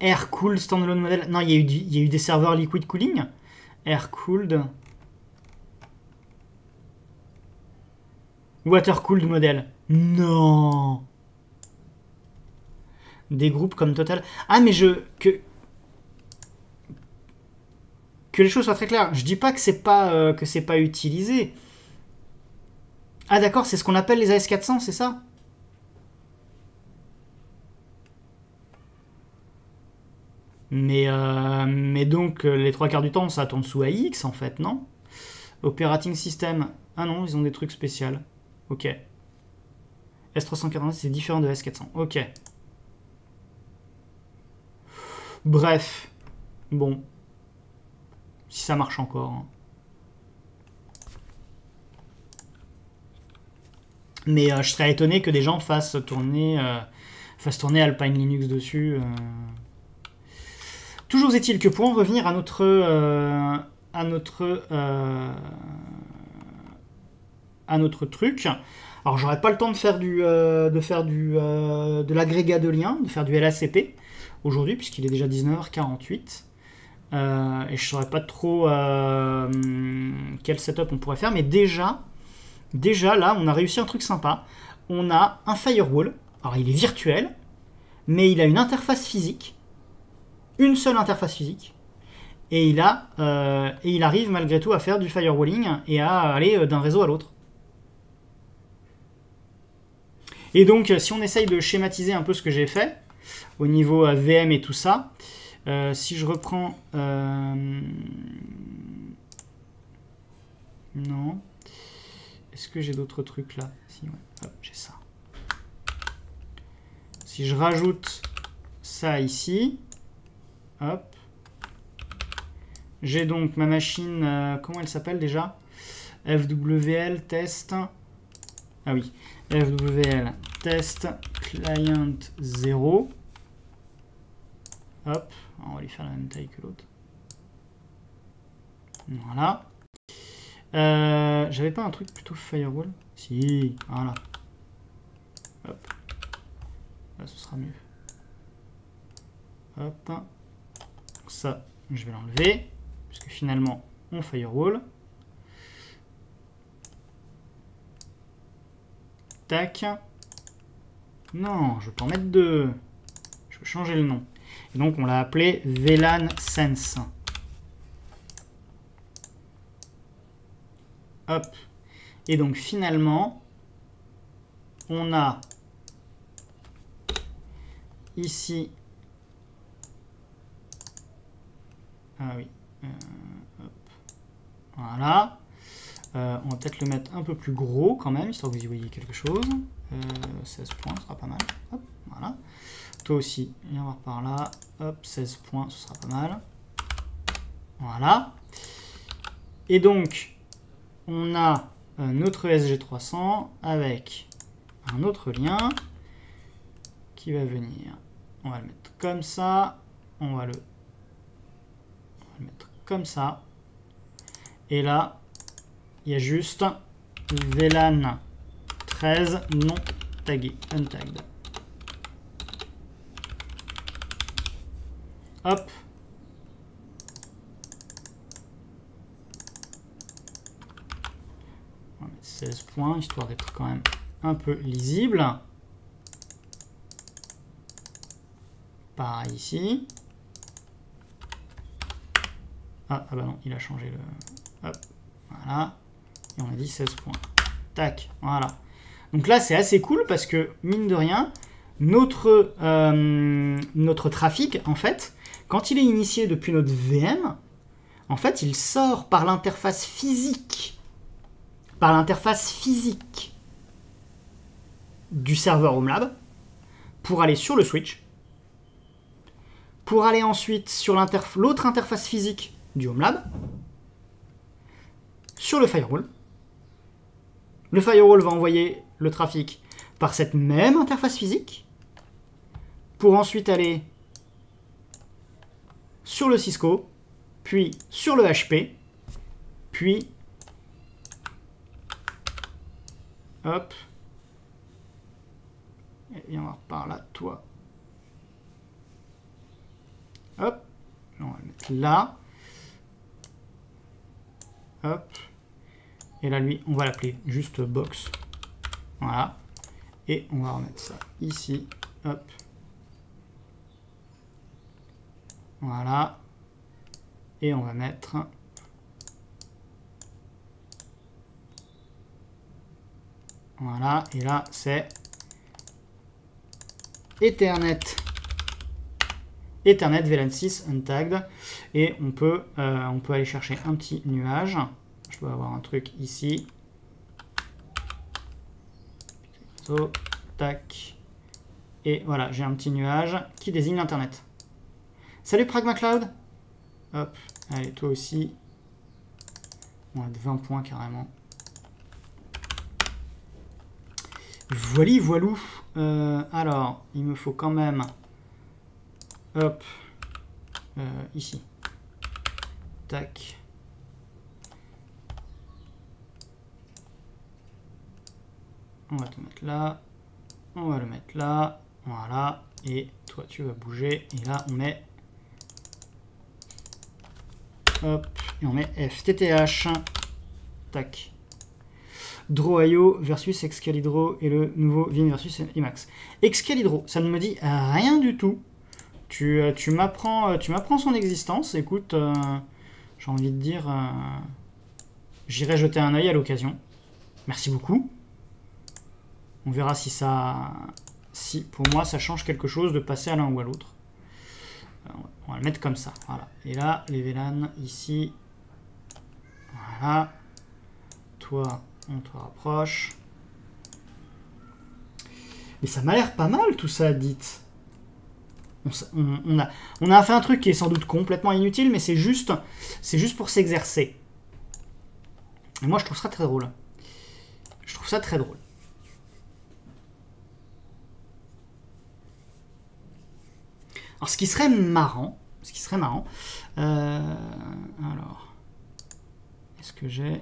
Air Cooled Standalone Model. Non, il y a eu, il y a eu des serveurs Liquid Cooling. Air Cooled. Water Cooled Model. Non. Des groupes comme Total. Ah, mais je... Que, que les choses soient très claires. Je dis pas que c'est pas, euh, que c'est pas utilisé. Ah d'accord, c'est ce qu'on appelle les A S quatre cents, c'est ça? Mais, euh, mais donc, les trois quarts du temps, ça tourne sous A I X, en fait, non? Operating System. Ah non, ils ont des trucs spéciaux. Ok. S trois cent quatre-vingt-dix, c'est différent de S quatre cents. Ok. Bref. Bon. Si ça marche encore. Hein. Mais euh, je serais étonné que des gens fassent tourner, euh, fassent tourner Alpine Linux dessus... Euh... Toujours est-il que pour en revenir à notre euh, à notre euh, à notre truc, alors j'aurais pas le temps de faire du euh, de faire du euh, de l'agrégat de liens, de faire du L A C P aujourd'hui puisqu'il est déjà dix-neuf heures quarante-huit euh, et je saurais pas trop euh, quel setup on pourrait faire, mais déjà déjà là on a réussi un truc sympa. On a un firewall, alors il est virtuel mais il a une interface physique. Une seule interface physique, et il, a, euh, et il arrive malgré tout à faire du firewalling et à aller d'un réseau à l'autre. Et donc, si on essaye de schématiser un peu ce que j'ai fait, au niveau V M et tout ça, euh, si je reprends... Euh... Non. Est-ce que j'ai d'autres trucs là? Si, ouais. Hop, j'ai ça. Si je rajoute ça ici... Hop. J'ai donc ma machine, euh, comment elle s'appelle déjà? F W L test. Ah oui, F W L test client zéro. Hop, on va lui faire la même taille que l'autre. Voilà. Euh, J'avais pas un truc plutôt firewall? Si, voilà. Hop. Là, ce sera mieux. Hop. Ça, je vais l'enlever, puisque finalement, on firewall. Tac. Non, je peux en mettre deux. Je peux changer le nom. Et donc, on l'a appelé VLANsense. Hop. Et donc, finalement, on a ici... Ah oui, euh, hop. Voilà. Euh, on va peut-être le mettre un peu plus gros quand même, histoire que vous y voyez quelque chose. Euh, seize points, ce sera pas mal. Hop, voilà. Toi aussi, viens voir par là. Hop, seize points, ce sera pas mal. Voilà. Et donc, on a notre S G trois cents avec un autre lien qui va venir. On va le mettre comme ça. On va le... mettre comme ça, et là il y a juste V LAN treize non tagué, untagged. Hop, on va mettre seize points histoire d'être quand même un peu lisible. Pareil ici. Ah, ah bah non, il a changé le... Hop, voilà. Et on a dit seize points. Tac, voilà. Donc là, c'est assez cool parce que, mine de rien, notre, euh, notre trafic, en fait, quand il est initié depuis notre V M, en fait, il sort par l'interface physique, par l'interface physique du serveur HomeLab pour aller sur le switch, pour aller ensuite sur l'autre interface physique du HomeLab, sur le firewall. Le firewall va envoyer le trafic par cette même interface physique pour ensuite aller sur le Cisco, puis sur le H P, puis hop, et viens voir par là, toi, hop, on va le mettre là, hop, et là lui on va l'appeler juste box, voilà, et on va remettre ça ici, hop, voilà. Et on va mettre voilà, et là c'est Ethernet Ethernet V LAN six untagged, et on peut euh, on peut aller chercher un petit nuage. Je dois avoir un truc ici, so, tac, et voilà, j'ai un petit nuage qui désigne l'internet. Salut Pragma Cloud. Hop, allez, toi aussi. On a de vingt points carrément. Voili, voilou. Euh, alors, il me faut quand même... Hop. Euh, ici. Tac. On va te mettre là. On va le mettre là. Voilà. Et toi, tu vas bouger. Et là, on met... Hop, et on met F T T H. Tac. draw point i o versus Excalidro et le nouveau Vim versus Emacs. Excalidro, ça ne me dit rien du tout. Tu, tu m'apprends son existence. Écoute, euh, j'ai envie de dire... Euh, j'irai jeter un œil à l'occasion. Merci beaucoup. On verra si ça... Si, pour moi, ça change quelque chose de passer à l'un ou à l'autre. On va le mettre comme ça, voilà. Et là, les V LAN, ici, voilà. Toi, on te rapproche. Mais ça m'a l'air pas mal, tout ça, dites. On, on, on, a, on a fait un truc qui est sans doute complètement inutile, mais c'est juste, c'est juste pour s'exercer. Et moi, je trouve ça très drôle. Je trouve ça très drôle. Alors, ce qui serait marrant, ce qui serait marrant, euh, alors, est-ce que j'ai,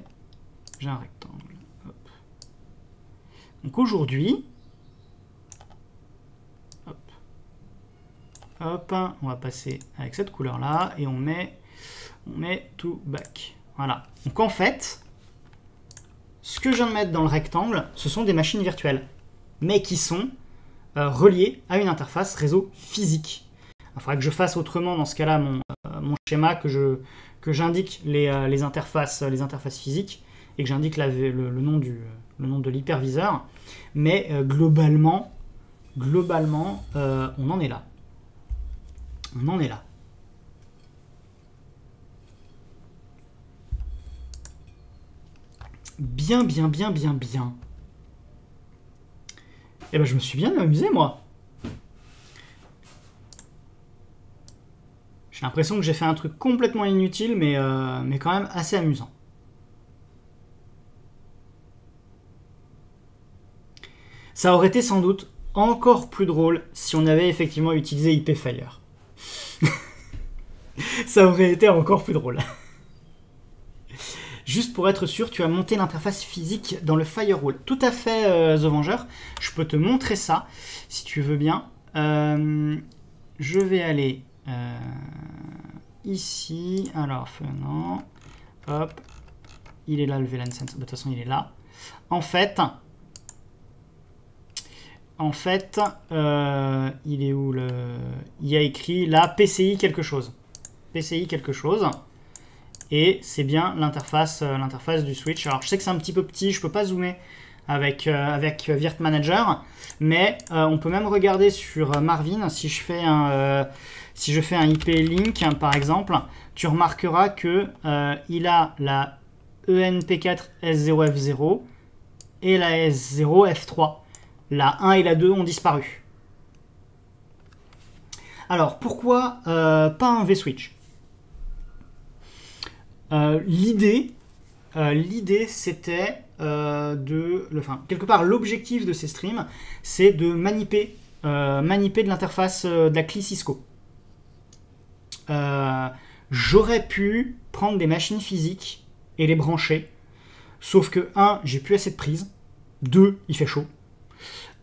j'ai un rectangle, hop. Donc aujourd'hui, hop, hop, on va passer avec cette couleur-là et on met, on met tout back, voilà. Donc en fait, ce que je viens de mettre dans le rectangle, ce sont des machines virtuelles, mais qui sont euh, reliées à une interface réseau physique. Il faudra que je fasse autrement dans ce cas-là mon, euh, mon schéma, que je que j'indique les, euh, les interfaces les interfaces physiques et que j'indique le, le nom du le nom de l'hyperviseur. Mais euh, globalement globalement euh, on en est là. On en est là. Bien bien bien bien bien. Et ben je me suis bien amusé moi. J'ai l'impression que j'ai fait un truc complètement inutile, mais, euh, mais quand même assez amusant. Ça aurait été sans doute encore plus drôle si on avait effectivement utilisé IPFire. Ça aurait été encore plus drôle. Juste pour être sûr, tu as monté l'interface physique dans le firewall. Tout à fait, euh, The Vengeur. Je peux te montrer ça, si tu veux bien. Euh, je vais aller... Euh, ici, alors, non, hop, il est là le VLAN Sense, de toute façon il est là. En fait, en fait, euh, il est où le... Il y a écrit là P C I quelque chose. P C I quelque chose. Et c'est bien l'interface euh, l'interface du switch. Alors je sais que c'est un petit peu petit, je peux pas zoomer avec, euh, avec Virt Manager, mais euh, on peut même regarder sur Marvin, si je fais un, euh, si je fais un I P link hein, par exemple, tu remarqueras que euh, il a la E N P quatre S zéro F zéro et la S zéro F trois. La un et la deux ont disparu. Alors pourquoi euh, pas un VSwitch? euh, L'idée, euh, l'idée c'était euh, de, le, enfin quelque part l'objectif de ces streams, c'est de maniper, euh, maniper de l'interface euh, de la clé Cisco. Euh, J'aurais pu prendre des machines physiques et les brancher, sauf que un, j'ai plus assez de prises, deux, il fait chaud.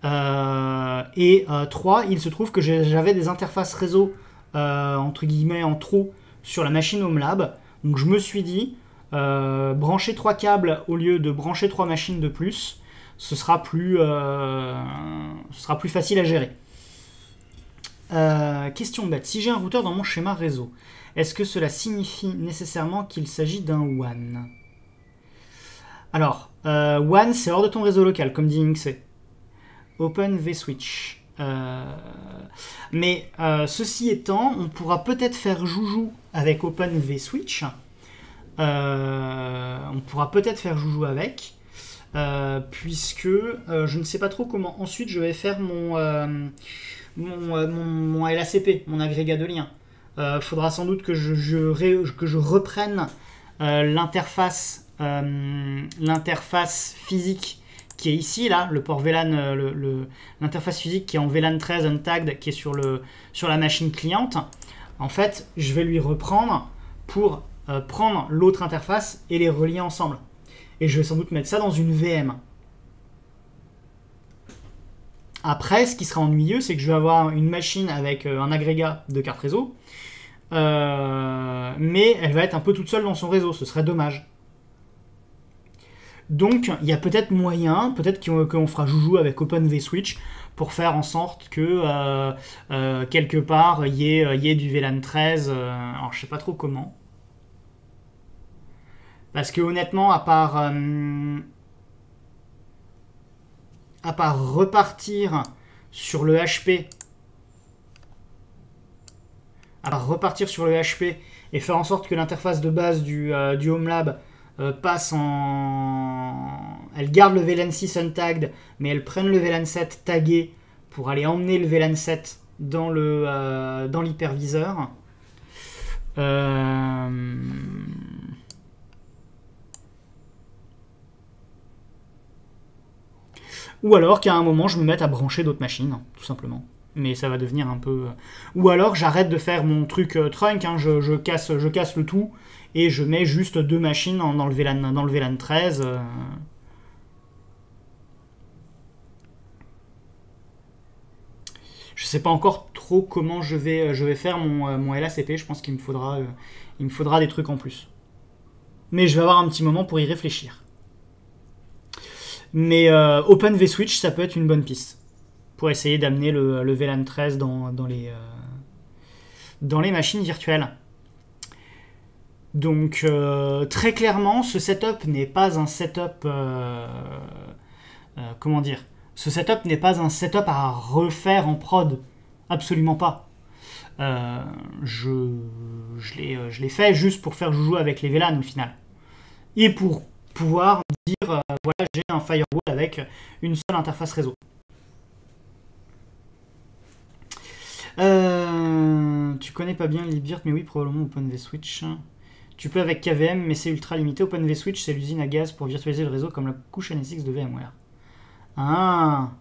Euh, et euh, trois, il se trouve que j'avais des interfaces réseau euh, entre guillemets en trop sur la machine HomeLab, donc je me suis dit euh, brancher trois câbles au lieu de brancher trois machines de plus, ce sera plus, euh, ce sera plus facile à gérer. Euh, question bête, si j'ai un routeur dans mon schéma réseau, est-ce que cela signifie nécessairement qu'il s'agit d'un W A N? Alors, euh, W A N c'est hors de ton réseau local, comme dit Inksé. OpenVSwitch. Euh, mais euh, ceci étant, on pourra peut-être faire joujou avec OpenVSwitch. Euh, on pourra peut-être faire joujou avec, euh, puisque euh, je ne sais pas trop comment ensuite je vais faire mon, euh, mon, euh, mon, mon L A C P, mon agrégat de liens. Il euh, faudra sans doute que je, je, ré, que je reprenne euh, l'interface euh, l'interface physique qui est ici, là, le port V LAN, l'interface physique qui est en V LAN treize untagged, qui est sur, le, sur la machine cliente. En fait, je vais lui reprendre pour euh, prendre l'autre interface et les relier ensemble. Et je vais sans doute mettre ça dans une V M. Après, ce qui sera ennuyeux, c'est que je vais avoir une machine avec euh, un agrégat de carte réseau, euh, mais elle va être un peu toute seule dans son réseau, ce serait dommage. Donc, il y a peut-être moyen, peut-être qu'on qu'on fera joujou avec OpenVSwitch pour faire en sorte que, euh, euh, quelque part, il y, y ait du V LAN treize. Euh, alors, je sais pas trop comment. Parce que, honnêtement, à part, euh, à part repartir sur le H P, à part repartir sur le H P et faire en sorte que l'interface de base du, euh, du HomeLab passe en... Elle garde le V LAN six untagged, mais elles prennent le V LAN sept tagué pour aller emmener le V LAN sept dans le euh, dans l'hyperviseur. Euh... Ou alors qu'à un moment, je me mette à brancher d'autres machines, tout simplement. Mais ça va devenir un peu... Ou alors j'arrête de faire mon truc euh, trunk, hein, je, je, casse, je casse le tout, et je mets juste deux machines dans le V LAN, dans le V LAN treize. Euh... Je sais pas encore trop comment je vais, je vais faire mon, euh, mon L A C P, je pense qu'il me faudra, euh, il me faudra des trucs en plus. Mais je vais avoir un petit moment pour y réfléchir. Mais euh, OpenVSwitch, ça peut être une bonne piste. Pour essayer d'amener le, le V LAN treize dans, dans, les, euh, dans les machines virtuelles. Donc euh, très clairement, ce setup n'est pas un setup euh, euh, comment dire, ce setup n'est pas un setup à refaire en prod, absolument pas. Euh, je je l'ai fait juste pour faire joujou avec les V LAN au final et pour pouvoir dire euh, voilà, j'ai un firewall avec une seule interface réseau. Euh, tu connais pas bien Libvirt, mais oui, probablement OpenVSwitch. Tu peux avec K V M, mais c'est ultra limité. OpenVSwitch, c'est l'usine à gaz pour virtualiser le réseau comme la couche N S X de VMware. Ah,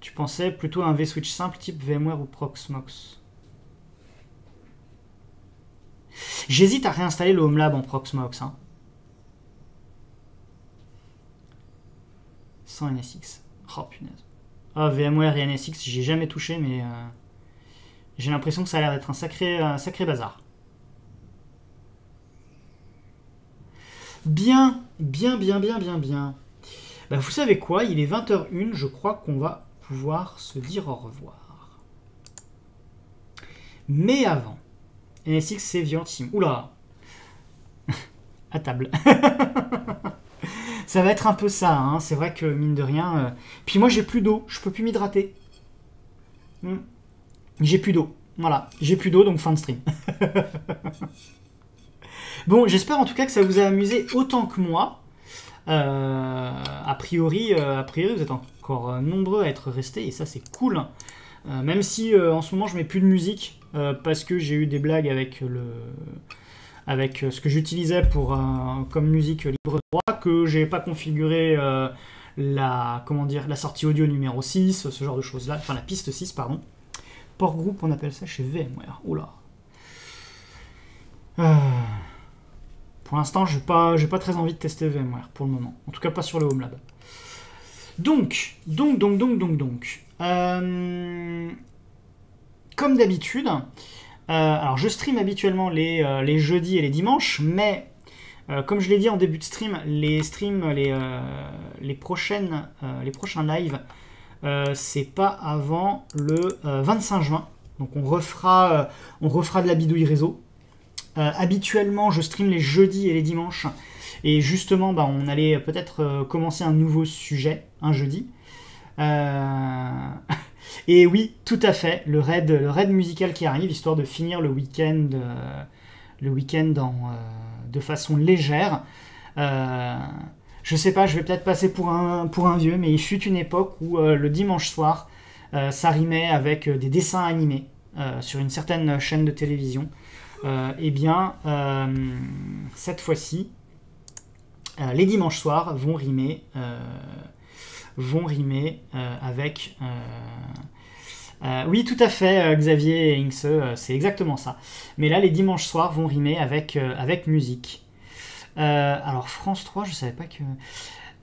tu pensais plutôt à un VSwitch simple type VMware ou Proxmox. J'hésite à réinstaller le HomeLab en Proxmox. Hein. Sans N S X. Oh punaise. Ah, oh, VMware et N S X, j'y ai jamais touché, mais... Euh... J'ai l'impression que ça a l'air d'être un sacré, un sacré bazar. Bien, bien, bien, bien, bien, bien. Bah, vous savez quoi? Il est vingt heures une, je crois qu'on va pouvoir se dire au revoir. Mais avant, N S X c'est violent. Oula, à table. Ça va être un peu ça, hein. C'est vrai que mine de rien... Euh... Puis moi j'ai plus d'eau, je peux plus m'hydrater. Hmm. J'ai plus d'eau, voilà. J'ai plus d'eau, donc fin de stream. Bon, j'espère en tout cas que ça vous a amusé autant que moi. Euh, a priori, euh, a priori, vous êtes encore nombreux à être restés, et ça c'est cool. Euh, même si euh, en ce moment je mets plus de musique, euh, parce que j'ai eu des blagues avec le... avec ce que j'utilisais pour euh, comme musique libre droit, que j'ai pas configuré euh, la comment dire la sortie audio numéro six, ce genre de choses là, enfin la piste six pardon. Port groupe on appelle ça chez VMware. Oula. Euh, pour l'instant j'ai pas j'ai pas très envie de tester VMware pour le moment, en tout cas pas sur le HomeLab. Donc donc donc donc donc donc euh, comme d'habitude. Euh, alors je stream habituellement les, euh, les jeudis et les dimanches, mais euh, comme je l'ai dit en début de stream, les streams, les, euh, les, prochaines, euh, les prochains lives, euh, c'est pas avant le euh, vingt-cinq juin. Donc on refera, euh, on refera de la bidouille réseau. Euh, habituellement je stream les jeudis et les dimanches, et justement bah, on allait peut-être euh, commencer un nouveau sujet un jeudi. Euh... Et oui, tout à fait, le raid, le raid musical qui arrive, histoire de finir le week-end euh, le week-end en, euh, de façon légère. Euh, je sais pas, je vais peut-être passer pour un, pour un vieux, mais il fut une époque où euh, le dimanche soir, euh, ça rimait avec des dessins animés euh, sur une certaine chaîne de télévision. Euh, eh bien, euh, cette fois-ci, euh, les dimanches soirs vont rimer... Euh, vont rimer euh, avec... Euh, euh, oui, tout à fait, euh, Xavier et Inks, euh, c'est exactement ça. Mais là, les dimanches soirs vont rimer avec, euh, avec musique. Euh, alors, France trois, je savais pas que... Euh,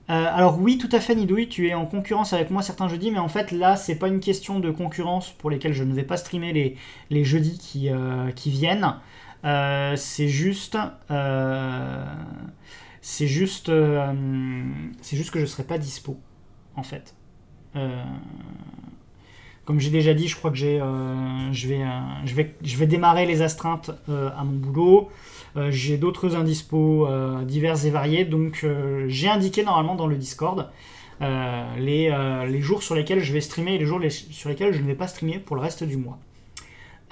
alors oui, tout à fait, Nidouille, tu es en concurrence avec moi certains jeudis, mais en fait, là, c'est pas une question de concurrence pour lesquelles je ne vais pas streamer les, les jeudis qui, euh, qui viennent. Euh, c'est juste... Euh, c'est juste... Euh, c'est juste que je serai pas dispo. En fait, euh, comme j'ai déjà dit, je crois que j'ai, euh, je vais, euh, je vais, je vais démarrer les astreintes euh, à mon boulot. Euh, j'ai d'autres indispos euh, divers et variés, donc euh, j'ai indiqué normalement dans le Discord euh, les, euh, les jours sur lesquels je vais streamer et les jours les, sur lesquels je ne vais pas streamer pour le reste du mois.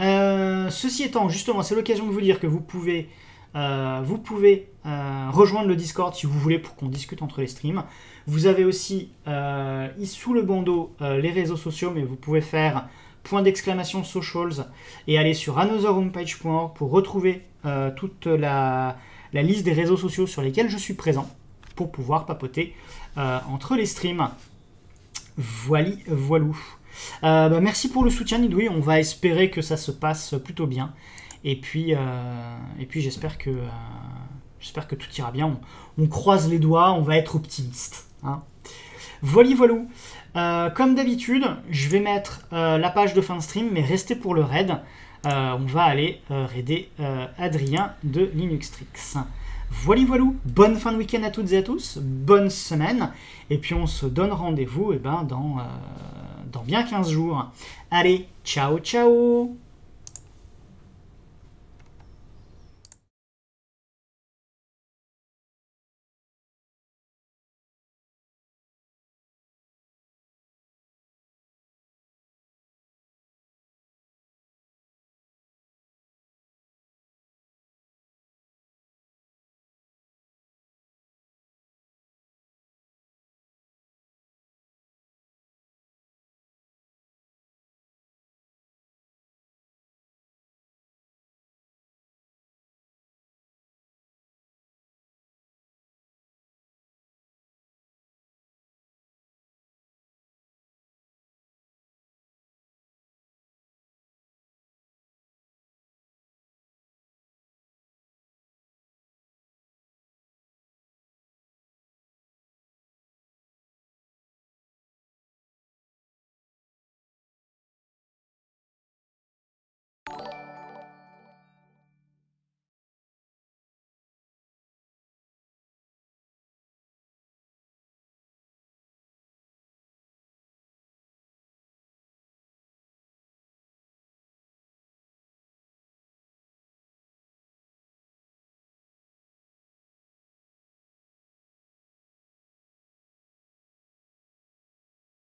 Euh, ceci étant, justement, c'est l'occasion de vous dire que vous pouvez, euh, vous pouvez euh, rejoindre le Discord si vous voulez pour qu'on discute entre les streams. Vous avez aussi, euh, sous le bandeau, euh, les réseaux sociaux, mais vous pouvez faire point d'exclamation socials et aller sur another homepage point org pour retrouver euh, toute la, la liste des réseaux sociaux sur lesquels je suis présent pour pouvoir papoter euh, entre les streams. Voili, voilou. Euh, bah, merci pour le soutien, Nidouille. On va espérer que ça se passe plutôt bien. Et puis, euh, et puis j'espère que, euh, j'espère que tout ira bien. On, on croise les doigts, on va être optimiste. Hein. Voili voilou. Euh, comme d'habitude, je vais mettre euh, la page de fin de stream, mais restez pour le raid. Euh, on va aller euh, raider euh, Adrien de Linuxtrix. Voili voilou. Bonne fin de week-end à toutes et à tous. Bonne semaine. Et puis on se donne rendez-vous eh ben, dans, euh, dans bien quinze jours. Allez, ciao, ciao.